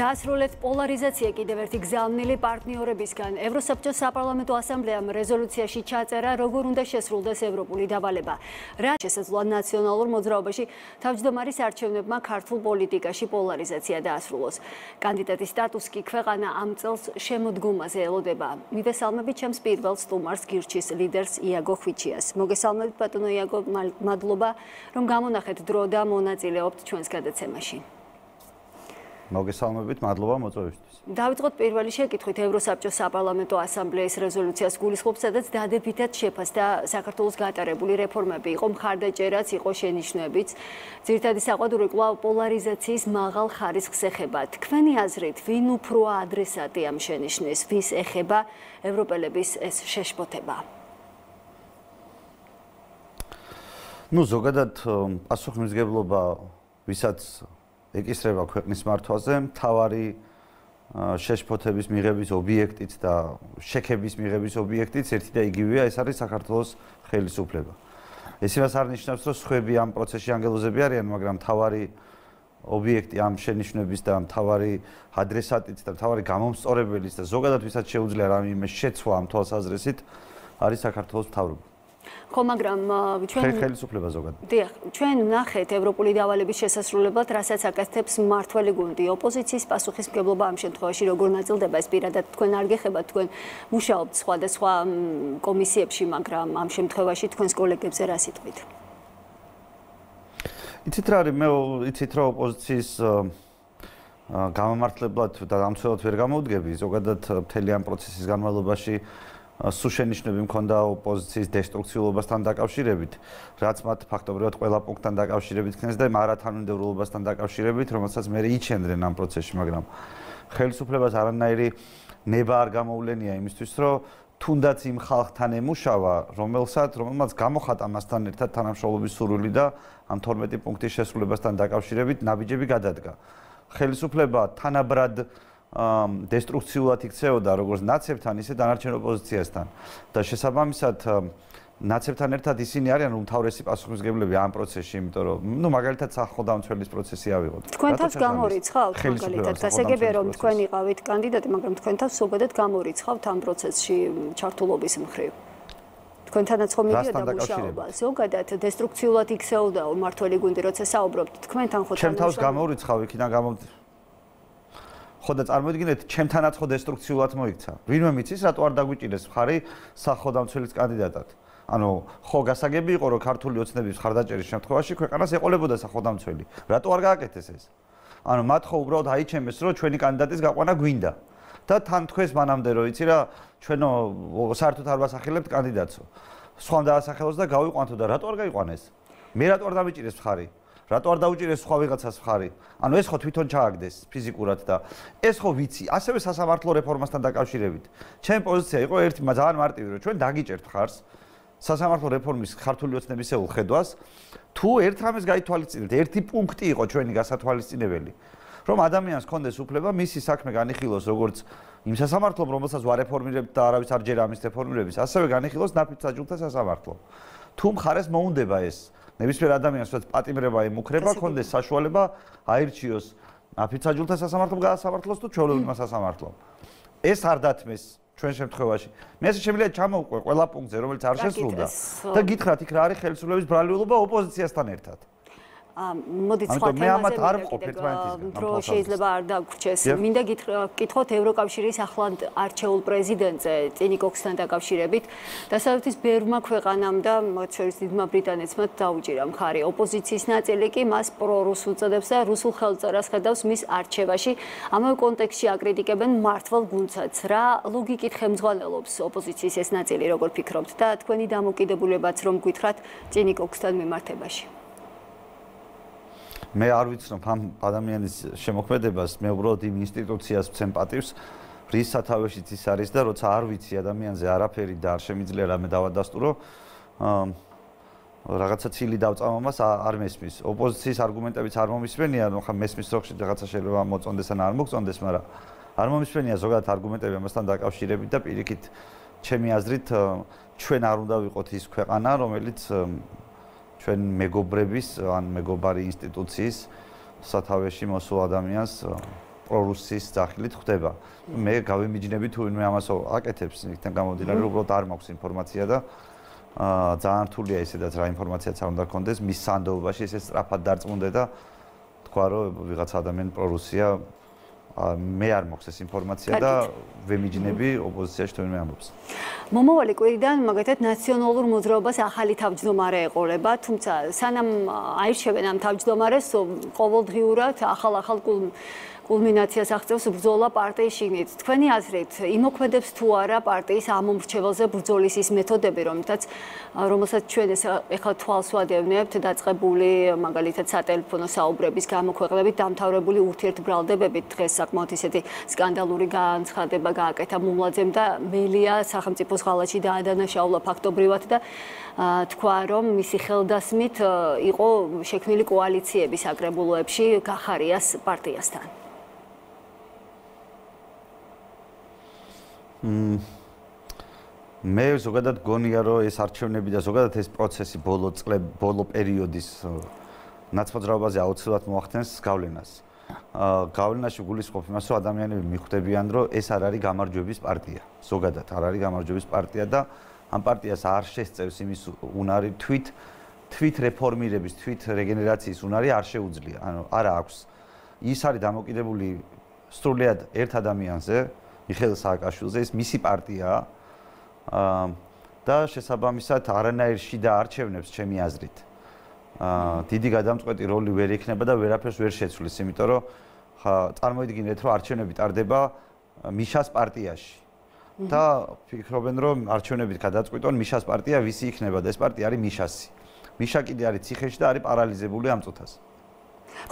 Დასრულეთ პოლარიზაცია კიდევ ერთი გზავნილი პარტნიორებისგან. ევროსაბჭოს საპარლამენტო ასამბლეამ რეზოლუციაში ჩაწერა, როგორ უნდა შესრულდეს ევროპული დავალება. რა შესაძლოა ნაციონალურ მოძრაობაში თავმჯდომარის არჩევნებმა ქართულ პოლიტიკაში პოლარიზაცია დაასრულოს. კანდიდატის სტატუსი კი ქვეყანა ამ წელს შემოდგომაზე ელოდება. მივესალმებით ჩემს პირველ სტუმარს, გირჩის ლიდერს იაგო ხვიჩიას. მოგესალმებით ბატონო იაგო, მადლობა, რომ გამონახეთ დრო და მონაწილეობთ ჩვენს გადაცემაში. Მოგესალმებით, მადლობა მოწვევისთვის. Დავიწყოთ პირველი შეკითხვით ევროსაბჭოს საპარლამენტო ასამბლეის რეზოლუციას გულისხმობს, სადაც დადებითად შეფასდა საქართველოს გატარებული რეფორმები. Იყო მხარდაჭერაც, იყო შენიშვნებიც. Ძირითადი საყვადური კვლავ პოლარიზაციის მაღალ ხარისხს ეხება. Თქვენი აზრით, ვინ უფროა ადრესატი ამ შენიშვნის, ვის ეხება ევროპელების ეს შეშფოთება? Ну, ზოგადად პასუხისმგებლობა, ვისაც ეკისრება ქვეყნის მართვაზე, მთავარი შეშფოთების მიღების ობიექტიც და შექების მიღების ობიექტიც ერთი და იგივეა, ეს არის საქართველოს ხელისუფლება. ეს იმას არ ნიშნავს, რომ სხვები ამ პროცესში ანგელოზები არიან, მაგრამ მთავარი ობიექტი ამ შენიშვნების და მთავარი ადრესატიც და მთავარი გამომსწორებელიც და ზოგადად ვისაც შეუძლია რამე შეცვლა ამ თვალსაზრისით არის საქართველოს მთავრობა. Ხო, მაგრამ ჩვენ ხელისუფლება ზოგადად. დიახ, ჩვენ ნახეთ ევროპული დავალების შესასრულებლად, რასაც აკეთებს მმართველი გუნდი, ოპოზიციის პასუხისმგებლობა ამ შემთხვევაში როგორ ნაწილდება, ეს პირადად თქვენ არ გეხება, თქვენ მუშაობთ სხვადასხვა კომისიებში, მაგრამ ამ შემთხვევაში თქვენს კოლეგებზე რა სიტყვით? იცით რა არის, მე იცით რა ოპოზიციის გამამართლებლად და დამცველად ვერ გამოუდგები, ზოგადად მთელი ამ პროცესის განმავლობაში სუშენიშნები მქონდა ოპოზიციის დესტრუქციულობასთან დაკავშირებით, რაც მათ ფაქტობრივად ყველა პუნქტთან დაკავშირებით ქნეს და არათანმიმდევრულობასთან დაკავშირებით, რომელსაც მე იჩენდნენ ამ პროცესში, მაგრამ ხელისუფლებას არანაირი ნება არ გამოვლენია იმისთვის, რომ თუნდაც იმ ხალხთან ემუშავა, რომელსაც რომელმაც გამოხატა მასთან ერთად თანამშრომლობის სურვილი და ამ თორმეტი პუნქტის შესრულებასთან დაკავშირებით ნაბიჯები გადადგა. ხელისუფლება თანაბრად დესტრუქციულად იქცეოდა როგორც ნაცებთან, ისე დანარჩენ ოპოზიციასთან. და შესაბამისად ნაცებთან ერთად ისინი არიან უმთავრესი პასუხისმგებლები ამ პროცესში, იმიტომ რომ, ну, მაგალითად სახელმწიფოთმცველის პროცესი ავიღოთ. თქვენ თავს გამორიცხავთ, მაგალითად, გასაგებია რომ თქვენ იყავით კანდიდატი, მაგრამ თქვენ თავს ზოგადად გამორიცხავთ ამ პროცესში ჩართულობის მხრივ. თქვენთანაც ხომ მიდიოდა მუშაობა, ზოგადად დესტრუქციულად იქცეოდაო მმართველი გუნდი, როცა საუბრობთ, თქვენთან ხო თავს თავს გამორიცხავ, იქიდან გამომდინარე ხო და წარმოიდგინეთ, ჩემთანაც ხო დესტრუქციულად მოიქცა. ვინმე მიცის, რატო არ დაგვიჭირეს მხარი სახელმწიფოთმცველის კანდიდატად. ანუ ხო გასაგები იყო, რომ ქართული ოცნების ხარდაჭერის შემთხვევაში ქვეყანას ეყოლებოდა სახელმწიფოთმცველი. რატო არ გააკეთეს ეს? ანუ მათ ხო უბრალოდ აიჩემეს, რომ ჩვენი კანდიდატის გაყვანა გვინდა. და თან თქვენს მანამდე რო იცი რა, ჩვენო საერთოდ არ ვასახელებთ კანდიდატსო. სხვამ დაასახელოს და გავიყვანთო და რატო არ გაიყვანეს? მე რატო არ დამიჭირეს მხარი? რატო არ დაუჭირეს სხვა ვიღაცას მხარი? ანუ ეს ხო თვითონ ჩააგდეს ფიზიკურად და ეს ხო ვიცი, ასევე სასამართლო რეფორმასთან დაკავშირებით. ჩემი პოზიცია იყო ერთი ძალიან მარტივი, რომ ჩვენ დაგიჭერთ ხარს სასამართლო რეფორმის ქართული ოცნებისეულ ხედვას, თუ ერთ რამეს გაითვალისწინებთ, ერთი პუნქტი იყო ჩვენი გასათვალისწინებელი. რომ ადამიანს კონდეს უფლება მისი საქმე განიხილოს როგორც იმ სასამართლომ, რომელსაც ვარეფორმირებთ და არავის არ ჯერა ამის რეფორმირების, ასევე განიხილოს ნაფიც საჯულთა სასამართლო. Თუ მხარეს მოუნდება ეს, ნებისმიერ ადამიანს, რაც პატიმრება იმუქრება, კონდეს საშუალება აირჩიოს ნაფიც საჯულთა სასამართლომ გაასამართლოს თუ ჩვეულებრივმა სასამართლომ. ეს არ დათმეს ჩვენ შემთხვევაში. Მე ასე შემიძლია ჩამოვყვე ყველა პუნქტზე, რომელიც არ შესრულდა და გითხრათ, იქ რა არის ხელისუფლების ბრალულობა ოპოზიციასთან ერთად. Modic scoatem într-o șezleba da cucese. Minda gîtxot Eurocavşiris axlant arçeul prezidentze Enik Oksanta Kavşirebit. Tasavvutis berma kveqanamda matşeris didma Britanetsma daugjira mxari. Opozitsiis natseli ki mas prorusul tsadebs da rusul xeltsaras xedavs mis arçevashi. Amave kontekstshi akritikeben martval guntsats ra logikit xemzgvalelobs opozitsiis es natseli rogor fikrobt da tkveni damokidebulebats rom gvitxrat Enik Okstan mimartebashi. Მე არ ვიცნობ ამ ადამიანის შემოქმედებას, მე უბრალოდ იმ ინსტიტუციას ვცემ პატივს, რის სათავეშიც ის არის და როცა არ ვიცი ადამიანზე არაფერი და არ შემიძლია რამე დავადასტურო, რაღაცა ცილი დავწამ ამას არ მესმის. ოპოზიციის არგუმენტებიც არ მომისმენია, ნუ ხა მესმის როქში რაღაცა შეიძლება მოწონდეს ან არ მოგწონდეს, მაგრამ არ მომისმენია ზოგადად არგუმენტები ამასთან დაკავშირებით და პირიქით ჩემი აზრით ჩვენ არ უნდა ვიყოთ ის ქვეყანა, რომელიც ჩვენ მეგობრების ან მეგობარი ინსტიტუციის სათავეში მოსულ ადამიანს პრორუსის ძახილით ხდება. მე გავიმიჯნები თუ ვინმე ამას აკეთებს, იქიდან გამომდინარე, უბრალოდ არ მაქვს ინფორმაცია და ძალიან რთულია ისედაც რა ინფორმაციაც არ უნდა გქონდეს, მის სანდოობაში ესე სწრაფად დარწმუნდე და თქვა რომ ვიღაც ადამიანი პრორუსია. მე არ მაქვს ეს ინფორმაცია და ვემიჯნები ოპოზიციაში თუ ვინმე ამბობს. Მომავალი კვირიდან მაგალითად ნაციონალურ მოძრაობას ახალი თავმჯდომარე ეყოლება, თუმცა სანამ აირჩევენ ამ თავმჯდომარეს, ყოველდღიურად ახალ-ახალ კულმინაციას აღწევს ბრძოლა პარტიის შიგნით. თქვენი აზრით, იმოქმედებს თუ არა პარტიის ამომრჩეველზე ბრძოლის ის მეთოდები, რომელთაც რომელსაც ჩვენ ეს ახლა თვალს ვადევნებთ, დაწყებული მაგალითად სატელეფონო საუბრების გამოქვეყნებით, დამთავრებული ურთიერთბრალდებებით დღეს საკმაოდ ისეთი სკანდალური განცხადება გააკეთა მულაძემ და მელია სახელმწიფოს ღალატში დაადანაშაულა ფაქტობრივად და თქვა რომ მისი ხელდასმით იყო შექმნილი კოალიციების აკრებულოებში გახარიას პარტიასთან. მე ზოგადად გონია რომ ეს არჩევნები და ზოგადად ეს პროცესი ბოლო წლებ ბოლო პერიოდის ნაცმოძრაობაზე აუცილებლად მოახდენს გავლენას. Გავლენაში გულისხმობ იმას, რომ ადამიანები მიხვდებიან, რომ ეს არ არის გამარჯვების პარტია. Ზოგადად არ არის გამარჯვების პარტია და ამ პარტიას არ შესწევს იმის უნარი თვით თვით რეფორმირების, თვით რეგენერაციის უნარი არ შეუძლია. Ანუ არ აქვს. ის არის დამოკიდებული სრულიად ერთ ადამიანზე, მიხეილ სააკაშვილზე, ეს მისი პარტია. და შესაბამისად არანაირ შიდა არჩევნებს ჩემი აზრით. Დიდი გადამწყვეტი როლი ვერ იქნება და ვერაფერს ვერ შეცვლის, იმიტომ რომ ხა წარმოიდგინეთ, რომ არჩევნები ტარდება მიშას პარტიაში. და ფიქრობენ, რომ არჩევნებით გადაწყვიტონ მიშას პარტია ვისი იქნება და ეს პარტია არის მიშასი. მიშა კიდე არის ციხეში და არის პარალიზებული ამ წუთას.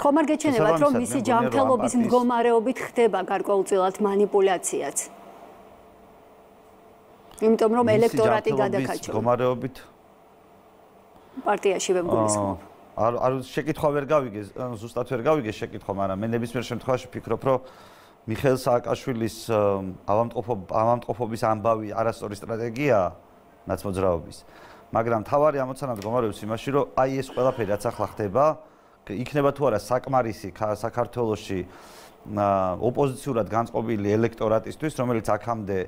ხომ არ გეჩნევათ, რომ მისი ჯანმრთელობის მდგომარეობით ხდება გარკვეულწილად манипуляციაც? იმიტომ რომ ელექტორატი გადაკაჩო. მდგომარეობით პარტიაში ვემგულისხმობ. არ არ შეკითხვა ვერ გავიგეს, ზუსტად ვერ გავიგეს შეკითხვა, მაგრამ მე ნებისმიერ შემთხვევაში ვფიქრობ, რომ მიხეილ სააკაშვილის ავამტყოფობის ამბავი არასწორი სტრატეგია ნაცმოძრაობის. მაგრამ თავარი ამოცანა მდგომარეობს იმაში, რომ აი ეს ყველაფერი რაც ახლა ხდება, იქნება თუ არა საკმარისი საქართველოში ოპოზიციურად განწყობილი ელექტორატისთვის, რომელიც აქამდე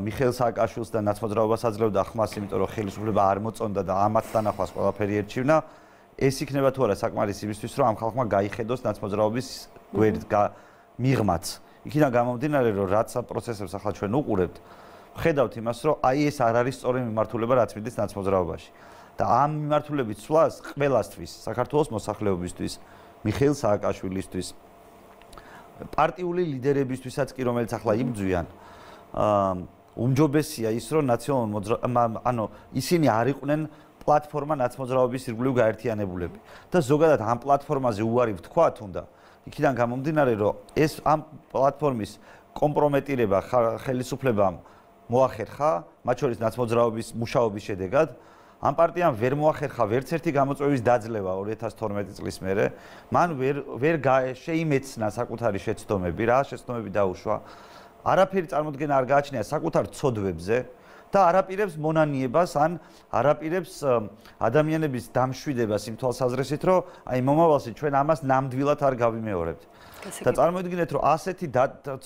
მიხეილ სააკაშვილს და ნაცმოძრაობას აძლევდა ხმას, იმიტომ რომ ხელისუფლება არ მოწონდა და ამათ დანახვას ყველაფერი ერჩივნა. ეს იქნება თუ არა საკმარისი იმისთვის, რომ ამ ხალხმა გაიხედოს ნაცმოძრაობის გვერდ მიღმაც. იქიდან გამომდინარე, რომ რაც პროცესებს ახლა ჩვენ უყურებთ, ხედავთ იმას, რომ აი ეს არ არის სწორი მიმართულება, რაც მიდის ნაცმოძრაობაში. და ამ მიმართულებით ცვლას ყველასთვის, საქართველოს მოსახლეობისთვის, მიხეილ სააკაშვილისთვის, პარტიული ლიდერებისთვისაც კი, რომელიც ახლა იბძვიან, უმჯობესია ის, რომ ნაციონალურ ანუ ისინი არ იყვნენ პლატფორმა ნაცმოძრაობის ირგვლივ გაერთიანებულები და ზოგადად ამ პლატფორმაზე უარი ვთქვა თუნდა. იქიდან გამომდინარე, რომ ეს ამ პლატფორმის კომპრომეტირება ხელისუფლებამ მოახერხა, მათ შორის ნაცმოძრაობის მუშაობის შედეგად, Am partiam ver moaxerxa ver certi გამოწვევის დაძლევა ორი ათას თორმეტი წლის მერე. Მან ვერ ვერ შეიმეცნა საკუთარი შეცდომები, რა შეცდომები დაუშვა. Არაფერი წარმოდგენა არ გააჩნია საკუთარ ცოდვებზე და არაპირებს მონანიებას ან არაპირებს ადამიანების დამშვიდებას იმ თვალსაზრისით, რომ აი მომავალში ჩვენ ამას ნამდვილად არ გავიმეორებთ. და წარმოიდგინეთ, რომ ასეთი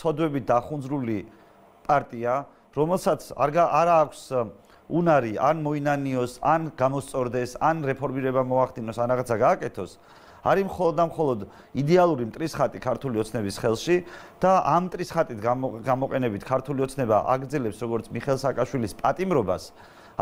ცოდვებით დახუნძრული პარტია, რომელსაც არ აქვს უნარი ან მოინანიოს, ან გამოსწორდეს, ან რეფორმირება მოახდინოს, ან რაღაცა გააკეთოს, არის მხოლოდ და მხოლოდ იდეალური მტრისხატი ქართული ოცნების ხელში და ამ მტრისხატით გამოყენებით ქართული ოცნება აგრძელებს როგორც მიხეილ სააკაშვილის პატიმრობას,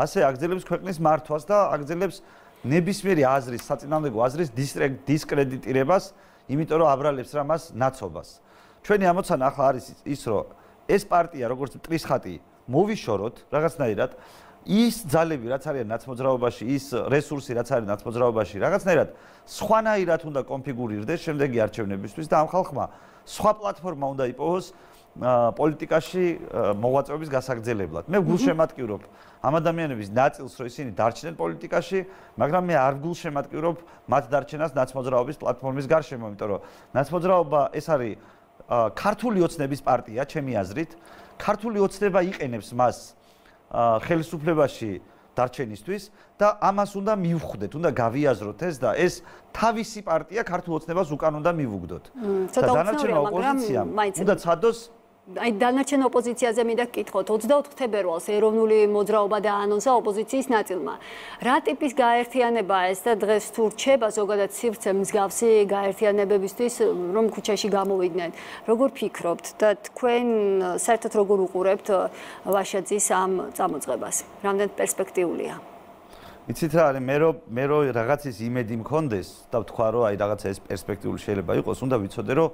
ასე აგრძელებს ქვეყნის მართვას და აგრძელებს ნებისმიერი აზრის, საწინააღმდეგო აზრის დისკრედიტირებას, იმიტომ რომ აბრალებს რა მას ნაცობას. Ჩვენი ამოცანა ახლა არის ის, რომ ეს პარტია როგორც მტრისხატი მოვიშოროთ რაღაცნაირად, ის ძალები რაც არის ნაცმოძრაობაში, ის რესურსი რაც არის ნაცმოძრაობაში, რაღაცნაირად სხვანაირად უნდა კონფიგურირდეს შემდეგი არჩევნებისთვის და ამ ხალხმა სხვა პლატფორმა უნდა იპოვოს პოლიტიკაში მოღვაწეობის გასაგრძელებლად. მე გულშემატკივრობ ამ ადამიანების ნაწილს, რომ ისინი დარჩნენ პოლიტიკაში, მაგრამ მე არ გულშემატკივრობ მათ დარჩენას ნაცმოძრაობის პლატფორმის გარშემო, იმიტომ რომ ნაცმოძრაობა ეს არის ქართული ოცნების პარტია, ჩემი აზრით. ქართული ოცნება იყენებს მას ხელისუფლებაში დარჩენისთვის და ამას უნდა მივხვდეთ, უნდა გავიაზროთ ეს და ეს თავისი პარტია ქართულ ოცნებას უკან უნდა მივუგდოთ. და დანარჩენ ოპოზიციამ უნდა ცადოს. Ai დანარჩენ ოპოზიციაზე მინდა გკითხოთ, ოცდაოთხ თებერვალს ეროვნული მოძრაობა დაანონსა ოპოზიციის ნაწილმა. Რა ტიპის გაერთიანება ეს და დღეს თუ რჩება ზოგადად სივრცე მსგავსი გაერთიანებებისთვის რომ ქუჩაში გამოვიდნენ. Როგორ ფიქრობთ და თქვენ საერთოდ როგორ უყურებთ ვაშაძის ამ წამოწყებას? Რამდენი პერსპექტიულია? Იცით რა არის, მე რო მე რო რაღაცის იმედი მქონდეს და ვთქვა რომ აი რაღაცა ეს პერსპექტიული შეიძლება იყოს, უნდა ვიცოდე რომ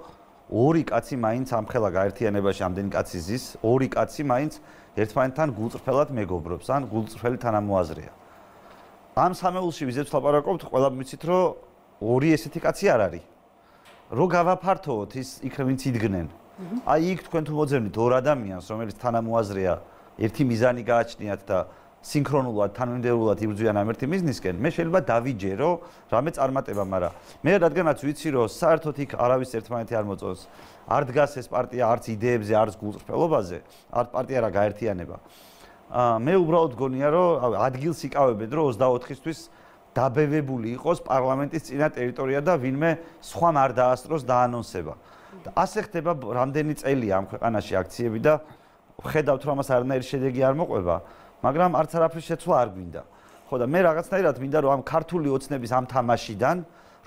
ორი კაცი მაინც ამხელა გაერთიანებაში ამდენი კაცი ზის, ორი კაცი მაინც ერთმანეთთან გულწრფელად მეგობრობს, ან გულწრფელი თანამოაზრეა. Ამ სამეულში ვიზებს ლაპარაკობთ, ყველა მიცით რომ ორი ესეთი კაცი არ არის. Რო გავაფართოვოთ ის იქ ვინც იდგნენ. Აი იქ თქვენ თუ მოძებნით ორ ადამიანს, რომელიც თანამოაზრეა, ერთი მიზანი გააჩნიათ და სინქრონულად თანმიმდევრულად იბრძვიან ამ ერთი მიზნისკენ, მე შეიძლება დავიჯერო რამე წარმატება, მაგრამ მე რადგანაც ვიცი, რომ საერთოდ იქ არავის ერთმანეთი არ მოწონს, არ დგას ეს პარტია არც იდეებზე, არც გულწრფელობაზე, არც პარტია რა გაერთიანება. მე უბრალოდ გონია, რომ ადგილს იკავებენ, რომ ოცდაოთხისთვის დაბევებული იყოს პარლამენტის წინა ტერიტორია და ვინმე სხვამ არ დაასწროს დაანონსება. Ასე ხდება რამდენი წელი ამ ქვეყანაში აქციები და ხედავთ, რომ მას არანაირი შედეგი არ მოყვება. Მაგრამ არც არაფრის შეცვლა არ გვინდა. Ხო და მე რაღაცნაირად მინდა რომ ამ ქართული ოცნების ამ თამაშიდან,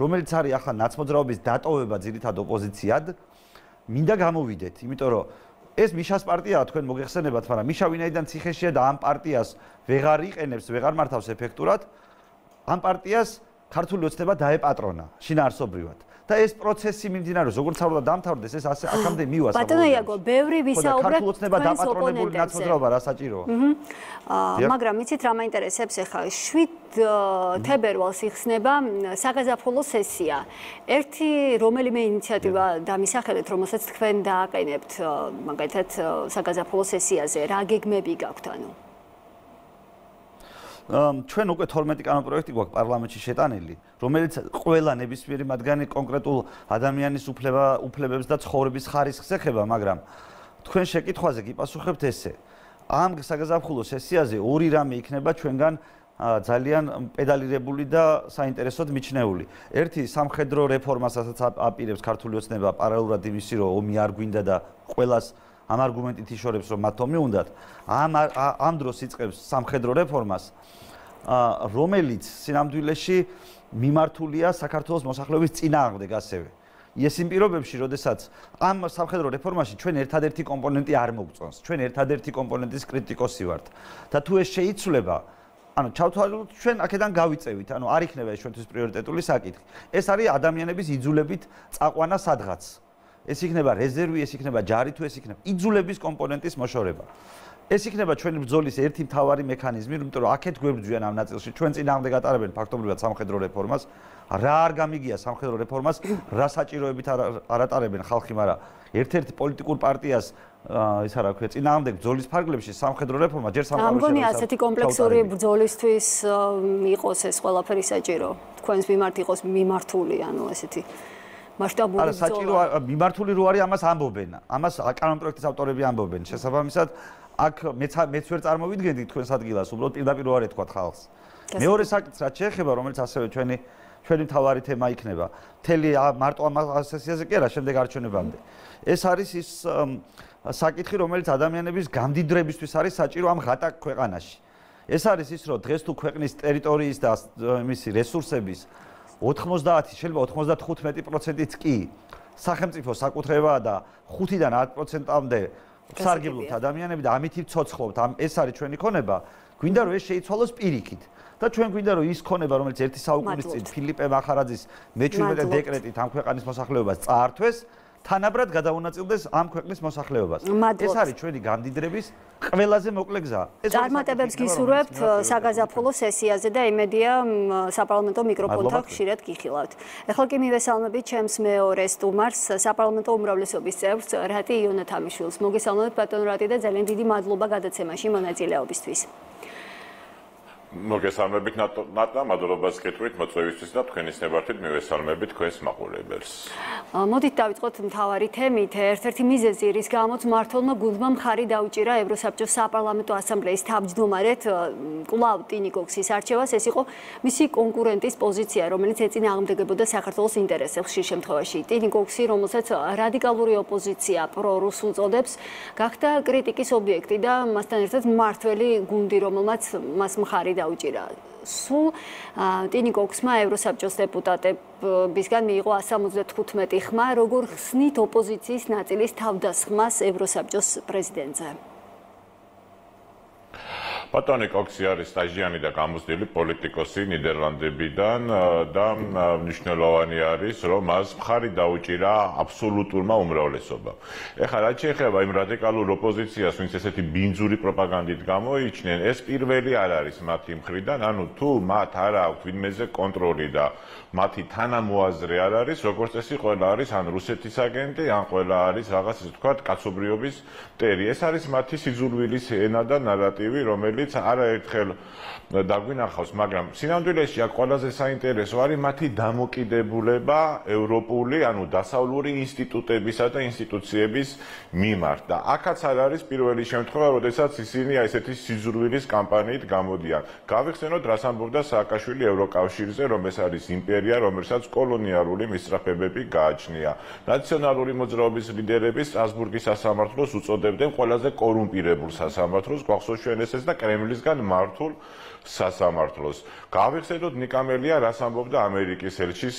რომელიც არის ახლა ნაცმოძრაობის დატოვება ძირითად ოპოზიციად, მინდა გამოვიდეთ, იმიტომ რომ ეს მიშას პარტიაა, თქვენ მოგეხსენებათ, მაგრამ მიშა ვინაიდან ციხეშია და ამ პარტიას ვეღარ იყენებს, ვეღარ მართავს ეფექტურად, ამ პარტიას ქართული ოცნება დაეპატრონა შინაარსობრივად. Და ეს პროცესი მიმდინარეობს, როგორც არ უნდა დამთავრდეს, ეს ასე აქამდე მივას. Ბატონო იაგო, ბევრი ვისაუბრეთ. ქართულ ოცნება დაპატრონებული ნაცმოძრაობა რა საჭიროა? მაგრამ იცით რა მაინტერესებს ახლა? შვიდ თებერვალს იხსნება საგაზაფხულო სესია. Ერთი რომელიმე ინიციატივა დამისახელეთ, რომელსაც თქვენ დააყენებთ, მაგალითად საგაზაფხულო სესიაზე, რა გეგმები გაქვთ ანუ? Ჩვენ უკვე თორმეტი კანონპროექტი გვაქვს პარლამენტში შეტანილი, რომელიც ყველა ნებისმიერი მათგანი კონკრეტულ ადამიანის უფლებებს და ცხოვრების ხარისხს ეხება, მაგრამ თქვენ შეკითხვაზე გიპასუხებთ ესე. Ამ საგაზაფხულო სესიაზე ორი რამე იქნება ჩვენგან ძალიან პედალირებული და საინტერესოდ მიჩნეული. Ერთი სამხედრო რეფორმა, რასაც აპირებს ქართული ოცნება პარალელურად იმისი, რომ ომი არ გვინდა და ყველას am argumentit იშორებს რომ მათ ომი უნდათ, ამ ამ დროს იწყებს სამხედრო რეფორმას, რომელიც სინამდვილეში მიმართულია საქართველოს მოსახლეობის წინააღმდეგ ასევე. Ეს იმ პირობებში, როდესაც ამ სამხედრო რეფორმაში ჩვენ ერთადერთი კომპონენტი არ მოგწონს, ჩვენ ერთადერთი კომპონენტის კრიტიკოსი ვართ. და თუ ეს შეიცვლება, ანუ ჩავთვალოთ, ჩვენ აქედან გავიწევით, ანუ არ იქნება ეს ჩვენთვის პრიორიტეტული საკითხი. ეს არის ადამიანების იძულებით წაყვანა სადღაც. ეს იქნება რეზერვი, ეს იქნება ჯარი, თუ ეს იქნება იძულების კომპონენტის მოშორება. ეს იქნება ჩვენი ბრძოლის ერთი მთავარი მექანიზმი, იმიტომ რომ აქეთ გვებრძვიან ამ ნაწილში, ჩვენ წინააღმდეგ გატარებენ ფაქტობრივად სამხედრო რეფორმას, რა არ გამიგია სამხედრო რეფორმას, რა საჭიროებით არ ატარებენ ხალხი, მაგრამ ერთ-ერთ პოლიტიკურ პარტიას ის არა ქვია, წინააღმდეგ ბრძოლის ფარგლებში სამხედრო რეფორმა ჯერ სამყაროში არის. ამგონი ასეთი კომპლექსური ბრძოლისთვის იყოს ეს ყველაფერი საჭირო. თქვენს მიმართ იყოს მიმართული, ანუ ესეთი Ara saciroa, bimartuli ruari amas amboben, amas akanon proiectis autorebi amboben. Შესაბამისად, აქ მეცვერც არ მოვიდგენდით თქვენს ადგილას, უბრალოდ პირდაპირ ვარ ეთქვა ხალხს. მეორე საკითხს რაც შეეხება, რომელიც ასევე ჩვენი ჩვენი მთავარი თემა იქნება, მთელი მარტო ამ სესიაზე კი არა, შემდეგ არჩევნებამდე. ეს არის ის საკითხი, რომელიც ადამიანების გამდიდრებისთვის არის საჭირო ამ ღატა ქვეყანაში. ეს არის ის, რომ დღეს თუ ქვეყნის ტერიტორიის და მისი რესურსების ოთხმოცდაათი შეიძლება ოთხმოცდათხუთმეტი პროცენტიც კი სახელმწიფო საკუთრებაა და ხუთიდან ათი პროცენტამდე სარგებლობთ ადამიანები და ამით იცოცხლობთ. ამ ეს არის ჩვენი ქონება. Გვინდა რომ ეს შეიცვალოს პირიქით და ჩვენ გვინდა რომ ის ქონება, რომელიც ერთი საუკუნის წინ ფილიპე მახარაძის მეჩვიდმეტე დეკრეტით ამ ქვეყნის მოსახლეობას წაართვეს, თანაბრად გადაუნაწილდეს ამ ქვეყნის მოსახლეობას. ეს არის ჩვენი გამდიდრების ყველაზე მოკლე გზა. წარმატებებს გისურვებთ საგაზაფხულო სესიაზე და იმედია საპარლამენტო მიკროფონთან ხშირად გიხილავთ. Ეხლა კი მივესალმებით ჩემს მეორე სტუმარს, საპარლამენტო უმრავლესობის წევრს რატი იონათამიშვილს. მოგესალმებით ბატონო რატი და ძალიან დიდი მადლობა გადაცემაში მონაწილეობისთვის. მოგესალმებით ნატა, მადლობას გეტყვით მოწვევისთვის და თქვენის ნებართვით მივესალმებით თქვენს მაყურებელს. მოდით დავიწყოთ მთავარი თემით. ერთ-ერთი მიზეზი, რის გამოც მმართველმა გუნდმა მხარი დაუჭირა ევროსაბჭოს საპარლამენტო ასამბლეის თავმჯდომარედ კვლავ ტინი კოქსის არჩევას. ეს იყო მისი კონკურენტის პოზიცია, რომელიც ეწინააღმდეგებოდა საქართველოს ინტერესებს ხშირ შემთხვევაში. ტინი კოქსი, რომელსაც რადიკალური ოპოზიცია პრორუსს უწოდებს, გახდა კრიტიკის ობიექტი და მასთან ერთად მმართველი გუნდი, რომელმაც მას მხარი დაუჭირა. Სულ ტინი კოქსმა ევროსაბჭოს დეპუტატებისგან მიიღო სამოცდათხუთმეტი ხმა, როგორ ხსნით ოპოზიციის ნაწილის თავდასხმას ევროსაბჭოს პრეზიდენტზე. Ბატონი კოქსი არის სტაჟიანი და გამოცდილი პოლიტიკოსი ნიდერლანდებიდან და მნიშვნელოვანი არის, რომ მას მხარი დაუჭირა აბსოლუტურმა უმრავლესობამ. ეხლა რაც შეეხება იმ რადიკალურ ოპოზიციას, ვინც ესეთი ბინძური პროპაგანდით გამოიჩნენ, ეს პირველი არ არის მათი მხრიდან, ანუ თუ მათ არ აქვს ვინმეზე კონტროლი და მათი თანამოაზრე არ არის, როგორც წესი ყველა არის ან რუსეთის აგენტი, ან ყველა არის რაღაც თქვა კაცობრიობის მტერი. ეს არის მათი სიძულვილის ენა და ნარატივი, რომელიც არაერთხელ დაგვინახავს, მაგრამ სინამდვილეში აქ ყველაზე საინტერესო არის მათი დამოკიდებულება ევროპული, ანუ დასავლური ინსტიტუტებისა და ინსტიტუციების მიმართ. და აქაც არ არის პირველი შემთხვევა, როდესაც ისინი ესეთი სიძურვილის კამპანიით გამოდიან. გავიხსენოთ, რას ამბობდა სააკაშვილი ევროკავშირზე, რომ ეს არის იმპერია, რომელსაც კოლონიალური მისწრაფებები გააჩნია. ნაციონალური მოძრაობის ლიდერები სტრასბურგის სასამართლოს უწოდებდნენ ყველაზე კორუმპირებულ სასამართლოს, გვახსოვს და კრემლისგან მართულ სასამართლოს. გავიხსენოთ ნიკა მელია რას ამბობდა ამერიკის ელჩის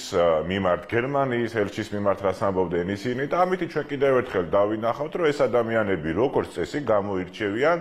მიმართ, გერმანიის ელჩის მიმართ რას ამბობდნენ ისინი და ამით ჩვენ კიდევ ერთხელ დავინახავთ, რომ ეს ადამიანები როგორც წესი გამოირჩევიან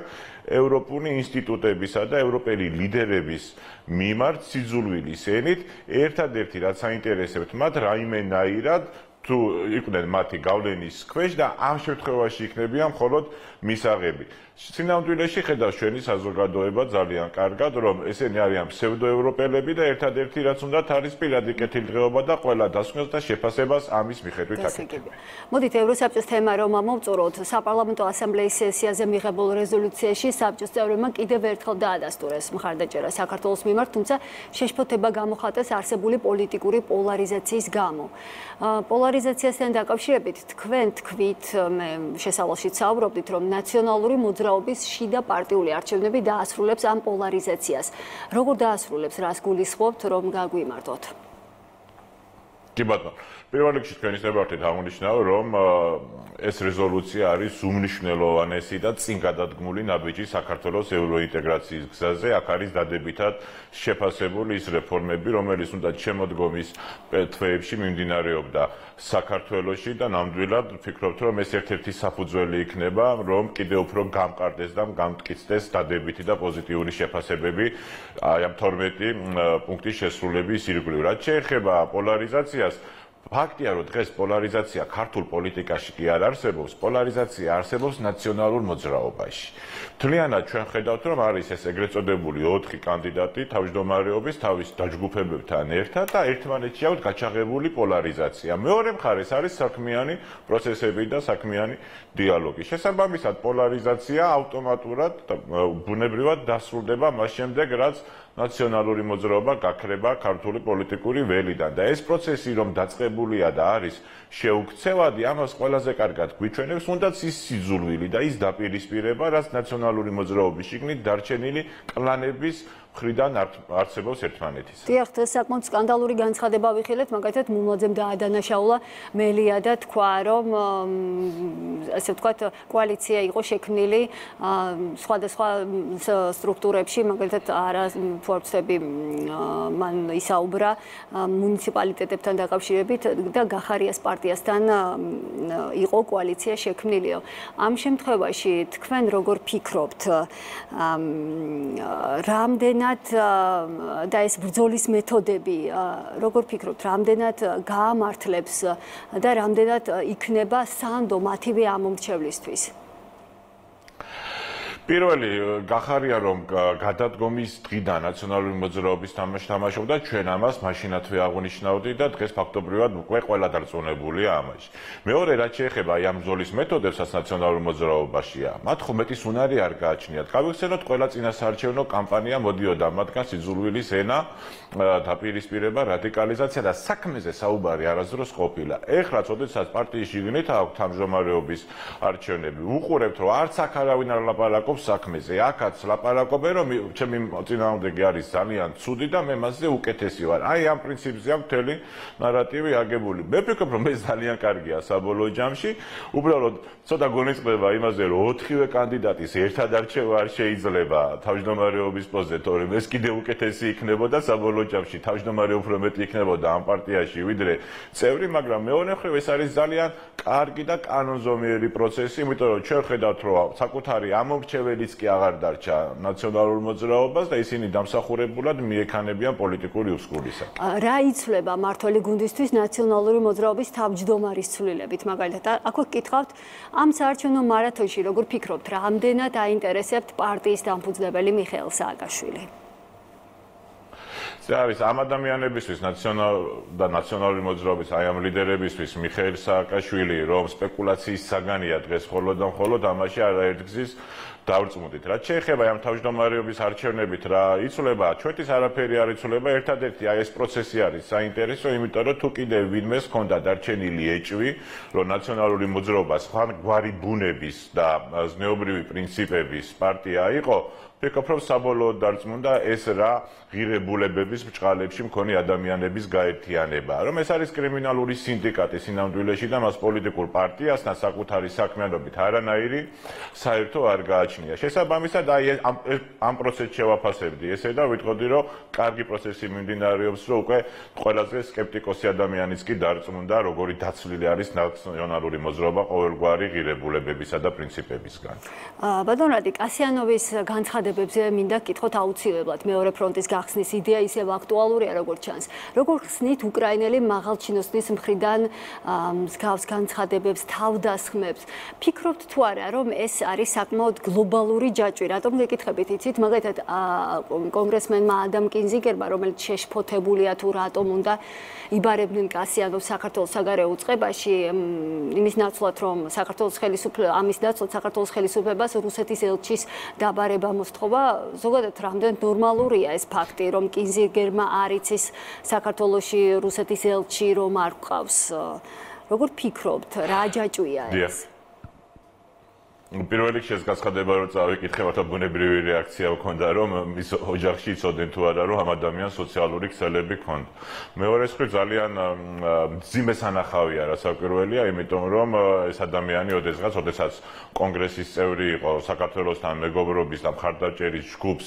ევროპული ინსტიტუტებისა და ევროპელი ლიდერების მიმართ სიძულვილის ენით. ერთადერთი რაც აინტერესებთ მათ რაიმენაირად თუ იყვნენ მათი გავლენის ქვეშ და ამ შემთხვევაში იქნებიან მხოლოდ მისაღები. სინამდვილეში ხედავს ჩვენი საზოგადოება ძალიან კარგად, რომ ესენი არიან ფსევდოევროპელები და ერთადერთი რაც უნდათ არის პირადი კეთილდღეობა და ყველა დასკვნას და შეფასებას ამის მიხედვით აკეთებენ. მოდით ევროსაბჭოს თემა რომ ამოვწუროთ. საპარლამენტო ასამბლეის სესიაზე მიღებულ რეზოლუციაში საბჭოს წევრებმა კიდევ ერთხელ დაადასტურეს მხარდაჭერა საქართველოს მიმართ, თუმცა შეშფოთება გამოხატეს არსებული პოლიტიკური პოლარიზაციის გამო. პოლარიზაციასთან დაკავშირებით თქვენ თქვით, მე შესავალშიც საუბრობდით, რომ ნაციონალური მოძრაობის შიდა პარტიული არჩევნები დაასრულებს ამ პოლარიზაციას. Როგორ დაასრულებს, რას გულისხმობთ, რომ გაგვიმართოთ? კი ბატონო, პირველ რიგში თქვენს ნებართვით აღნიშნავ, რომ ეს რეზოლუცია არის უმნიშვნელოვანესი და წინ გადადგმული ნაბიჯი საქართველოს ევროინტეგრაციის გზაზე. აქ არის დადებითად შეფასებული ის რეფორმები, რომელიც უნდა შემოდგომის თვეებში მიმდინარეობდა საქართველოში და ნამდვილად ვფიქრობთ, რომ ეს ერთ-ერთი საფუძველი იქნება, რომ კიდევ უფრო გამყარდეს და გამტკიცდეს დადებითი და პოზიტიური შეფასებები ამ თორმეტი პუნქტის შესრულების ირგვლივ. რაც შეეხება პოლარიზაციას, Ფაქტია, რომ დღეს პოლარიზაცია ქართულ პოლიტიკაში კი არ არსებობს, პოლარიზაცია არსებობს ნაციონალურ მოძრაობაში. Მთლიანად ჩვენ ხედავთ, რომ არის ეს ეგრეთ წოდებული ოთხი კანდიდატი თავმჯდომარეობის თავის დაჯგუფებებთან ერთად და ერთმანეთში აქვს გაჩაღებული პოლარიზაცია. მეორე მხარეს არის საქმიანი პროცესები და საქმიანი დიალოგი. Შესაბამისად, პოლარიზაცია ავტომატურად ბუნებრივად დასრულდება მას შემდეგ, რაც ნაციონალური მოძრაობა გაქრება ქართული პოლიტიკური ველიდან და ეს პროცესი რომ დაწყებულია და არის შეუქცევადი, ამას ყველაზე კარგად გვიჩვენებს თუნდაც ის სიძულვილი და ის დაპირისპირება, რაც ნაციონალური მოძრაობის შიგნით დარჩენილი კლანების მხრიდან არსებობს ერთმანეთისა. Დიახ, დღეს საკმაოდ სკანდალური განცხადება ვიხილეთ, მაგალითად მულმაძემ დაადანაშაულა მელია და თქვა, რომ ასე ვთქვათ, კოალიცია იყო შექმნილი სხვადასხვა სტრუქტურებში, მაგალითად არა ფორცები მან ისაუბრა მუნიციპალიტეტებთან დაკავშირებით და გახარიას პარტიასთან იყო კოალიცია შექმნილიო. ამ შემთხვევაში თქვენ როგორ ფიქრობთ, რამდენად და ეს ბრძოლის მეთოდები როგორ ფიქრობთ, რამდენად გაამართლებს და რამდენად იქნება სანდო მათივე ამომრჩევლისთვის? Პირველი გახარია რომ გადადგომის დღიდან ნაციონალური მოძრაობის თამაშობდა ჩვენ ამას მაშინათვე აღნიშნავდით და დღეს ფაქტობრივად უკვე ყველა დარწმუნებულია ამაში. Მეორე რაც შეეხება ამ ბრძოლის მეთოდებსაც ნაციონალურ მოძრაობაშია. Მათ ხომეტის უნარი არ გააჩნიათ. Გავიხსენოთ ყველა წინასაარჩევნო კამპანია მოდიოდა მათგან სიძულვილის ენა დაპირისპირება, რადიკალიზაცია და საქმეზე საუბარი არასდროს ყოფილა. ეხლა როდესაც პარტიის შიგნით აქვს თავმჯდომარეობის არჩევნები, უყურებთ რომ არც აქ არავინ არ ლაპარაკობს საქმეზე, აქაც ლაპარაკობენ, რომ ჩემი წინააღმდეგი არის ძალიან ცუდი და მე მასზე უკეთესი ვარ. Აი ამ პრინციპზე ამ მთელი ნარატივი აგებული. მე ვფიქრობ, რომ ეს ძალიან კარგია საბოლოო ჯამში. Უბრალოდ ცოტა გონიწყდება იმაზე, რომ ოთხივე კანდიდატის ერთად არჩევა არ შეიძლება თავმჯდომარეობის პოსტზე, თორემ ეს კიდევ უკეთესი იქნებოდა საბოლოო ჯამში. თავმჯდომარე უფრო მეტი იქნებოდა ამ პარტიაში ვიდრე წევრი, მაგრამ მეორე მხრივ ეს არის ძალიან კარგი და კანონზომიერი პროცესი, იმიტომ რომ ჩვენ ხედავთ, რომ საკუთარი ამომრჩეველი ველიც კი აღარ დარჩა ნაციონალურ მოძრაობას და ისინი დამსახურებულად მიეკანებიან პოლიტიკური უსკურისა. Რა იცვლება მართველი გუნდისთვის ნაციონალური მოძრაობის თავმჯდომარის ცვლილებით? Მაგალითად, აქ გკითხავთ ამ საარჩევნო მარათონში როგორ ფიქრობთ, რამდენად აინტერესებთ პარტიის დამფუძნებელი მიხეილ სააკაშვილი? Ეს არის ამ ადამიანებისთვის და ნაციონალური მოძრაობის აი ამ ლიდერებისთვის მიხეილ სააკაშვილი, რომ სპეკულაციის საგანია დღეს მხოლოდ და მხოლოდ ამაში არაერთგზის დავწმუნდით. Რაც შეეხება ამ თავმჯდომარეობის არჩევნებით, რა იცვლება? ჩვენთვის არაფერი არ იცვლება. Ერთადერთი აი ეს პროცესი არის საინტერესო, იმიტომ რომ თუ კიდევ ვინმეს ჰქონდა დარჩენილი ეჭვი, რომ ნაციონალური მოძრაობა სხვაგვარი ბუნების და ზნეობრივი პრინციპების პარტია იყო, ვფიქრობ, რომ საბოლოოდ დარწმუნდა ეს რა ღირებულებების მჭყალებში მქონე ადამიანების გაერთიანება, რომ ეს არის კრიმინალური სინდიკატი სინამდვილეში და მას პოლიტიკურ პარტიასთან საკუთარი საქმიანობით არანაირი საერთო არ გააჩნია. Შესაბამისად, აი ამ პროცესს შევაფასებდი ესე და ვიტყოდი, რომ კარგი პროცესი მიმდინარეობს, რომ უკვე ყველაზე სკეპტიკოსი ადამიანიც კი დარწმუნდა, როგორი დაცლილი არის ნაციონალური მოძრაობა ყოველგვარი ღირებულებებისა და პრინციპებისგან. ბატონ რადიკ კასიანოვის განცხადება ზე მინდა გითხოთ აუცილებლად მეორე ფრონტის გახსნის იდეა ისევ აქტუალურია როგორც ჩანს. Როგორ ხსნით უკრაინელი მაღალჩინოსნის მხრიდან მსგავს განცხადებებს, თავდასხმებს? Ფიქრობთ თუ არა, რომ ეს არის საკმაოდ გლობალური ჯაჭვი? Რატომ გეკითხებით, იცით, მაგალითად კონგრესმენმა ადამ კინზიგერმა, რომელიც შეშფოთებულია თუ რატომ უნდა იბარებდნენ კასიანოვს საქართველოს საგარეო უწყებაში, იმის ნაცვლად, რომ საქართველოს ხელისუფლება ამის ნაცვლად საქართველოს ხელისუფლებას რუსეთის ელჩის დაბარება მოსთხოვა. Ზოგადად რამდენად ნორმალურია ეს ფაქტი, რომ კინზიგერმა არ იცის საქართველოში რუსეთის ელჩი რომ არ გყავს. Როგორ ფიქრობთ, რა ჯაჭვია ეს? Პირველ რიგში ეს განცხადება რომ წავიკითხებათ, ბუნებრივი რეაქცია მქონდა, რომ მის ოჯახში იცოდნენ თუ არა, რომ ამ ადამიანს სოციალური ქსელები ჰქონდა. Მეორე მხრივ ძალიან ძიმე სანახავია, რა საკვირველია, იმიტომ რომ ეს ადამიანი ოდესღაც, ოდესაც კონგრესის წევრი იყო, საქართველოსთან მეგობრობის და მხარდაჭერის ჯგუფს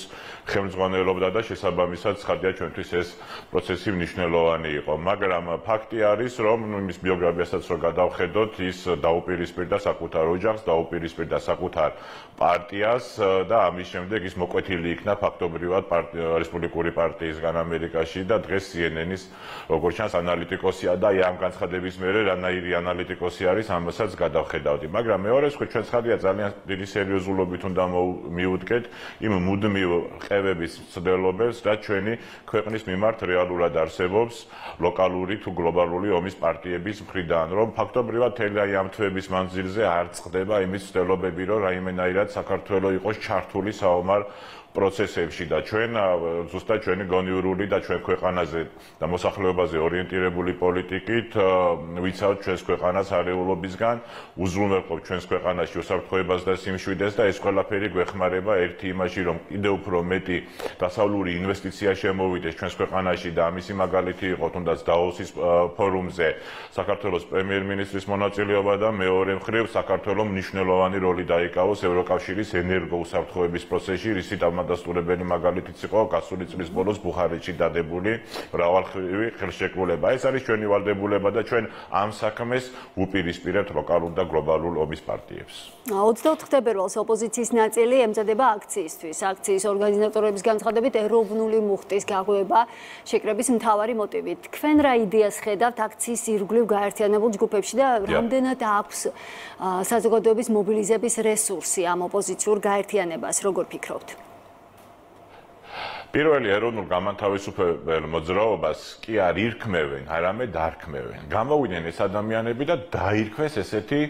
ხელმძღვანელობდა და შესაბამისად ცხადია ჩვენთვის ეს პროცესი მნიშვნელოვანი იყო, მაგრამ ფაქტი არის, რომ მის ბიოგრაფიასაც რომ გადავხედოთ, ის დაუპირისპირდა საკუთარ ოჯახს, დაუპირისპირდა და საკუთარ პარტიას და ამის შემდეგ ის მოკვეთილი იქნა ფაქტობრივად რესპუბლიკური პარტიისგან ამერიკაში და დღეს სი ენ ენის როგორც ჩანს ანალიტიკოსია და ამ განცხადების მერე რანაირი ანალიტიკოსი არის, ამასაც გადავხედავდი, მაგრამ მეორეს ხო ჩვენ ხარია ძალიან დიდი სერიოზულობით უნდა მივუდგეთ იმ მუდმივ ყევების მცდელობებს, რაც ჩვენი ქვეყნის მიმართ რეალურად არსებობს ლოკალური თუ გლობალური ომის პარტიების მხრიდან, რომ ფაქტობრივად თელი ამ თვეების მანძილზე არ წყდება იმის ცდელობები, რომ რაიმენაირად საქართველოს იყოს ჩართული საომარ პროცესებში და ჩვენ ზუსტად ჩვენი გონიურული და ჩვენ ქვეყანაზე და მოსახლეობაზე ორიენტირებული პოლიტიკით ვიცავთ ჩვენს ქვეყანას არეულობისგან, უზრუნველყოფთ ჩვენს ქვეყანაში უსაფრთხოებას და სიმშვიდეს და ეს ყველაფერი გვეხმარება ერთი იმაში, რომ კიდევ უფრო მეტი დასავლური ინვესტიცია შემოვიდეს ჩვენს ქვეყანაში და ამისი მაგალითი იყო თუნდაც დაოსის ფორუმზე საქართველოს პრემიერ-მინისტრის მონაწილეობა და მეორე მხრივ საქართველოს მნიშვნელოვანი როლი დაიკავოს ევროკავშირის ენერგოუსაფრთხოების პროცესში, რისი და დადასტურებელი მაგალითიც იყო გასული წლის ბოლოს ბუხარეთში დადებული მრავალხრივი ხელშეკრულება. ეს არის ჩვენი ვალდებულება და ჩვენ ამ საქმეს უპირისპირებთ ლოკალურ და გლობალურ ომის პარტიებს. ოცდაოთხ თებერვალს ოპოზიციის ნაწილი ემზადება აქციისთვის. აქციის ორგანიზატორების განცხადებით ეროვნული მუხტის გაღვევა შეკრების მთავარი მოტივი. თქვენ რა იდეას ხედავთ აქციის ირგვლივ გაერთიანებულ ჯგუფებში და რამდენად აქვს საზოგადოების მობილიზების რესურსი ამ ოპოზიციურ გაერთიანებას, როგორ ფიქრობთ? Პირველი ეროვნულ გამანთავისუფლებელ მოძრაობას კი არ ირქმევენ, არამედ არქმევენ. გამოვიდნენ ეს ადამიანები და დაირქვეს ესეთი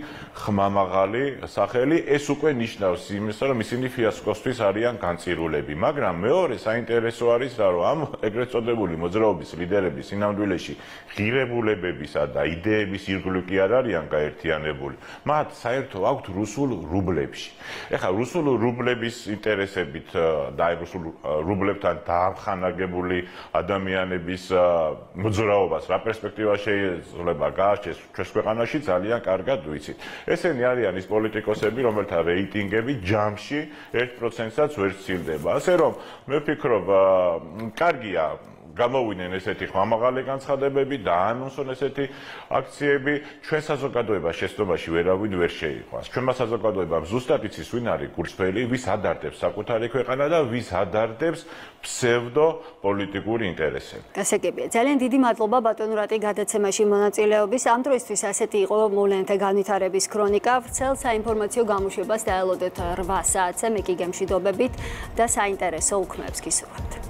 ხმამაღალი სახელი, ეს უკვე ნიშნავს იმას, რომ ისინი ფიასკოსთვის არიან განწირულები, მაგრამ მეორე საინტერესო არის რა, რომ ამ ეგრეთ წოდებული მოძრაობის ლიდერები სინამდვილეში ღირებულებებისა და იდეების ირგვლივ კი არ არიან გაერთიანებული. მათ საერთო აქვთ რუსულ რუბლებში. ეხლა რუსულ რუბლების ინტერესებით და რუსულ რუბლებთან დაამხანაგებული ადამიანების მოძრაობას რა პერსპექტივა შეიძლება გააჩნდეს ჩვენს ქვეყანაში ძალიან კარგად ვიცით. ესენი არიან ის პოლიტიკოსები, რომელთა რეიტინგები ჯამში ერთ პროცენტსაც ვერ ცილდება. ასე რომ მე ვფიქრობ, კარგია გამოვიდნენ ესეთი ხმამაღალი განცხადებები და ანონსონ ესეთი აქციები, ჩვენ საზოგადოება შეცდომაში ვერავინ ვერ შეიყვანს. ჩვენმა საზოგადოებამ ზუსტად იცის ვინ არის გულწრფელი, ვის ადარდებს საკუთარი ქვეყანა და ვის ადარდებს ფსევდო პოლიტიკური ინტერესები. გასაგებია. ძალიან დიდი მადლობა ბატონო რატი გადაცემაში მონაწილეობის. ამ დროისთვის ასეთი იყო მოვლენათა განვითარების ქრონიკა. ვრცელ საინფორმაციო გამოშვებას დაელოდეთ რვა საათზე. მე კი გემშვიდობებით და საინტერესო უქმებს გისურვებთ.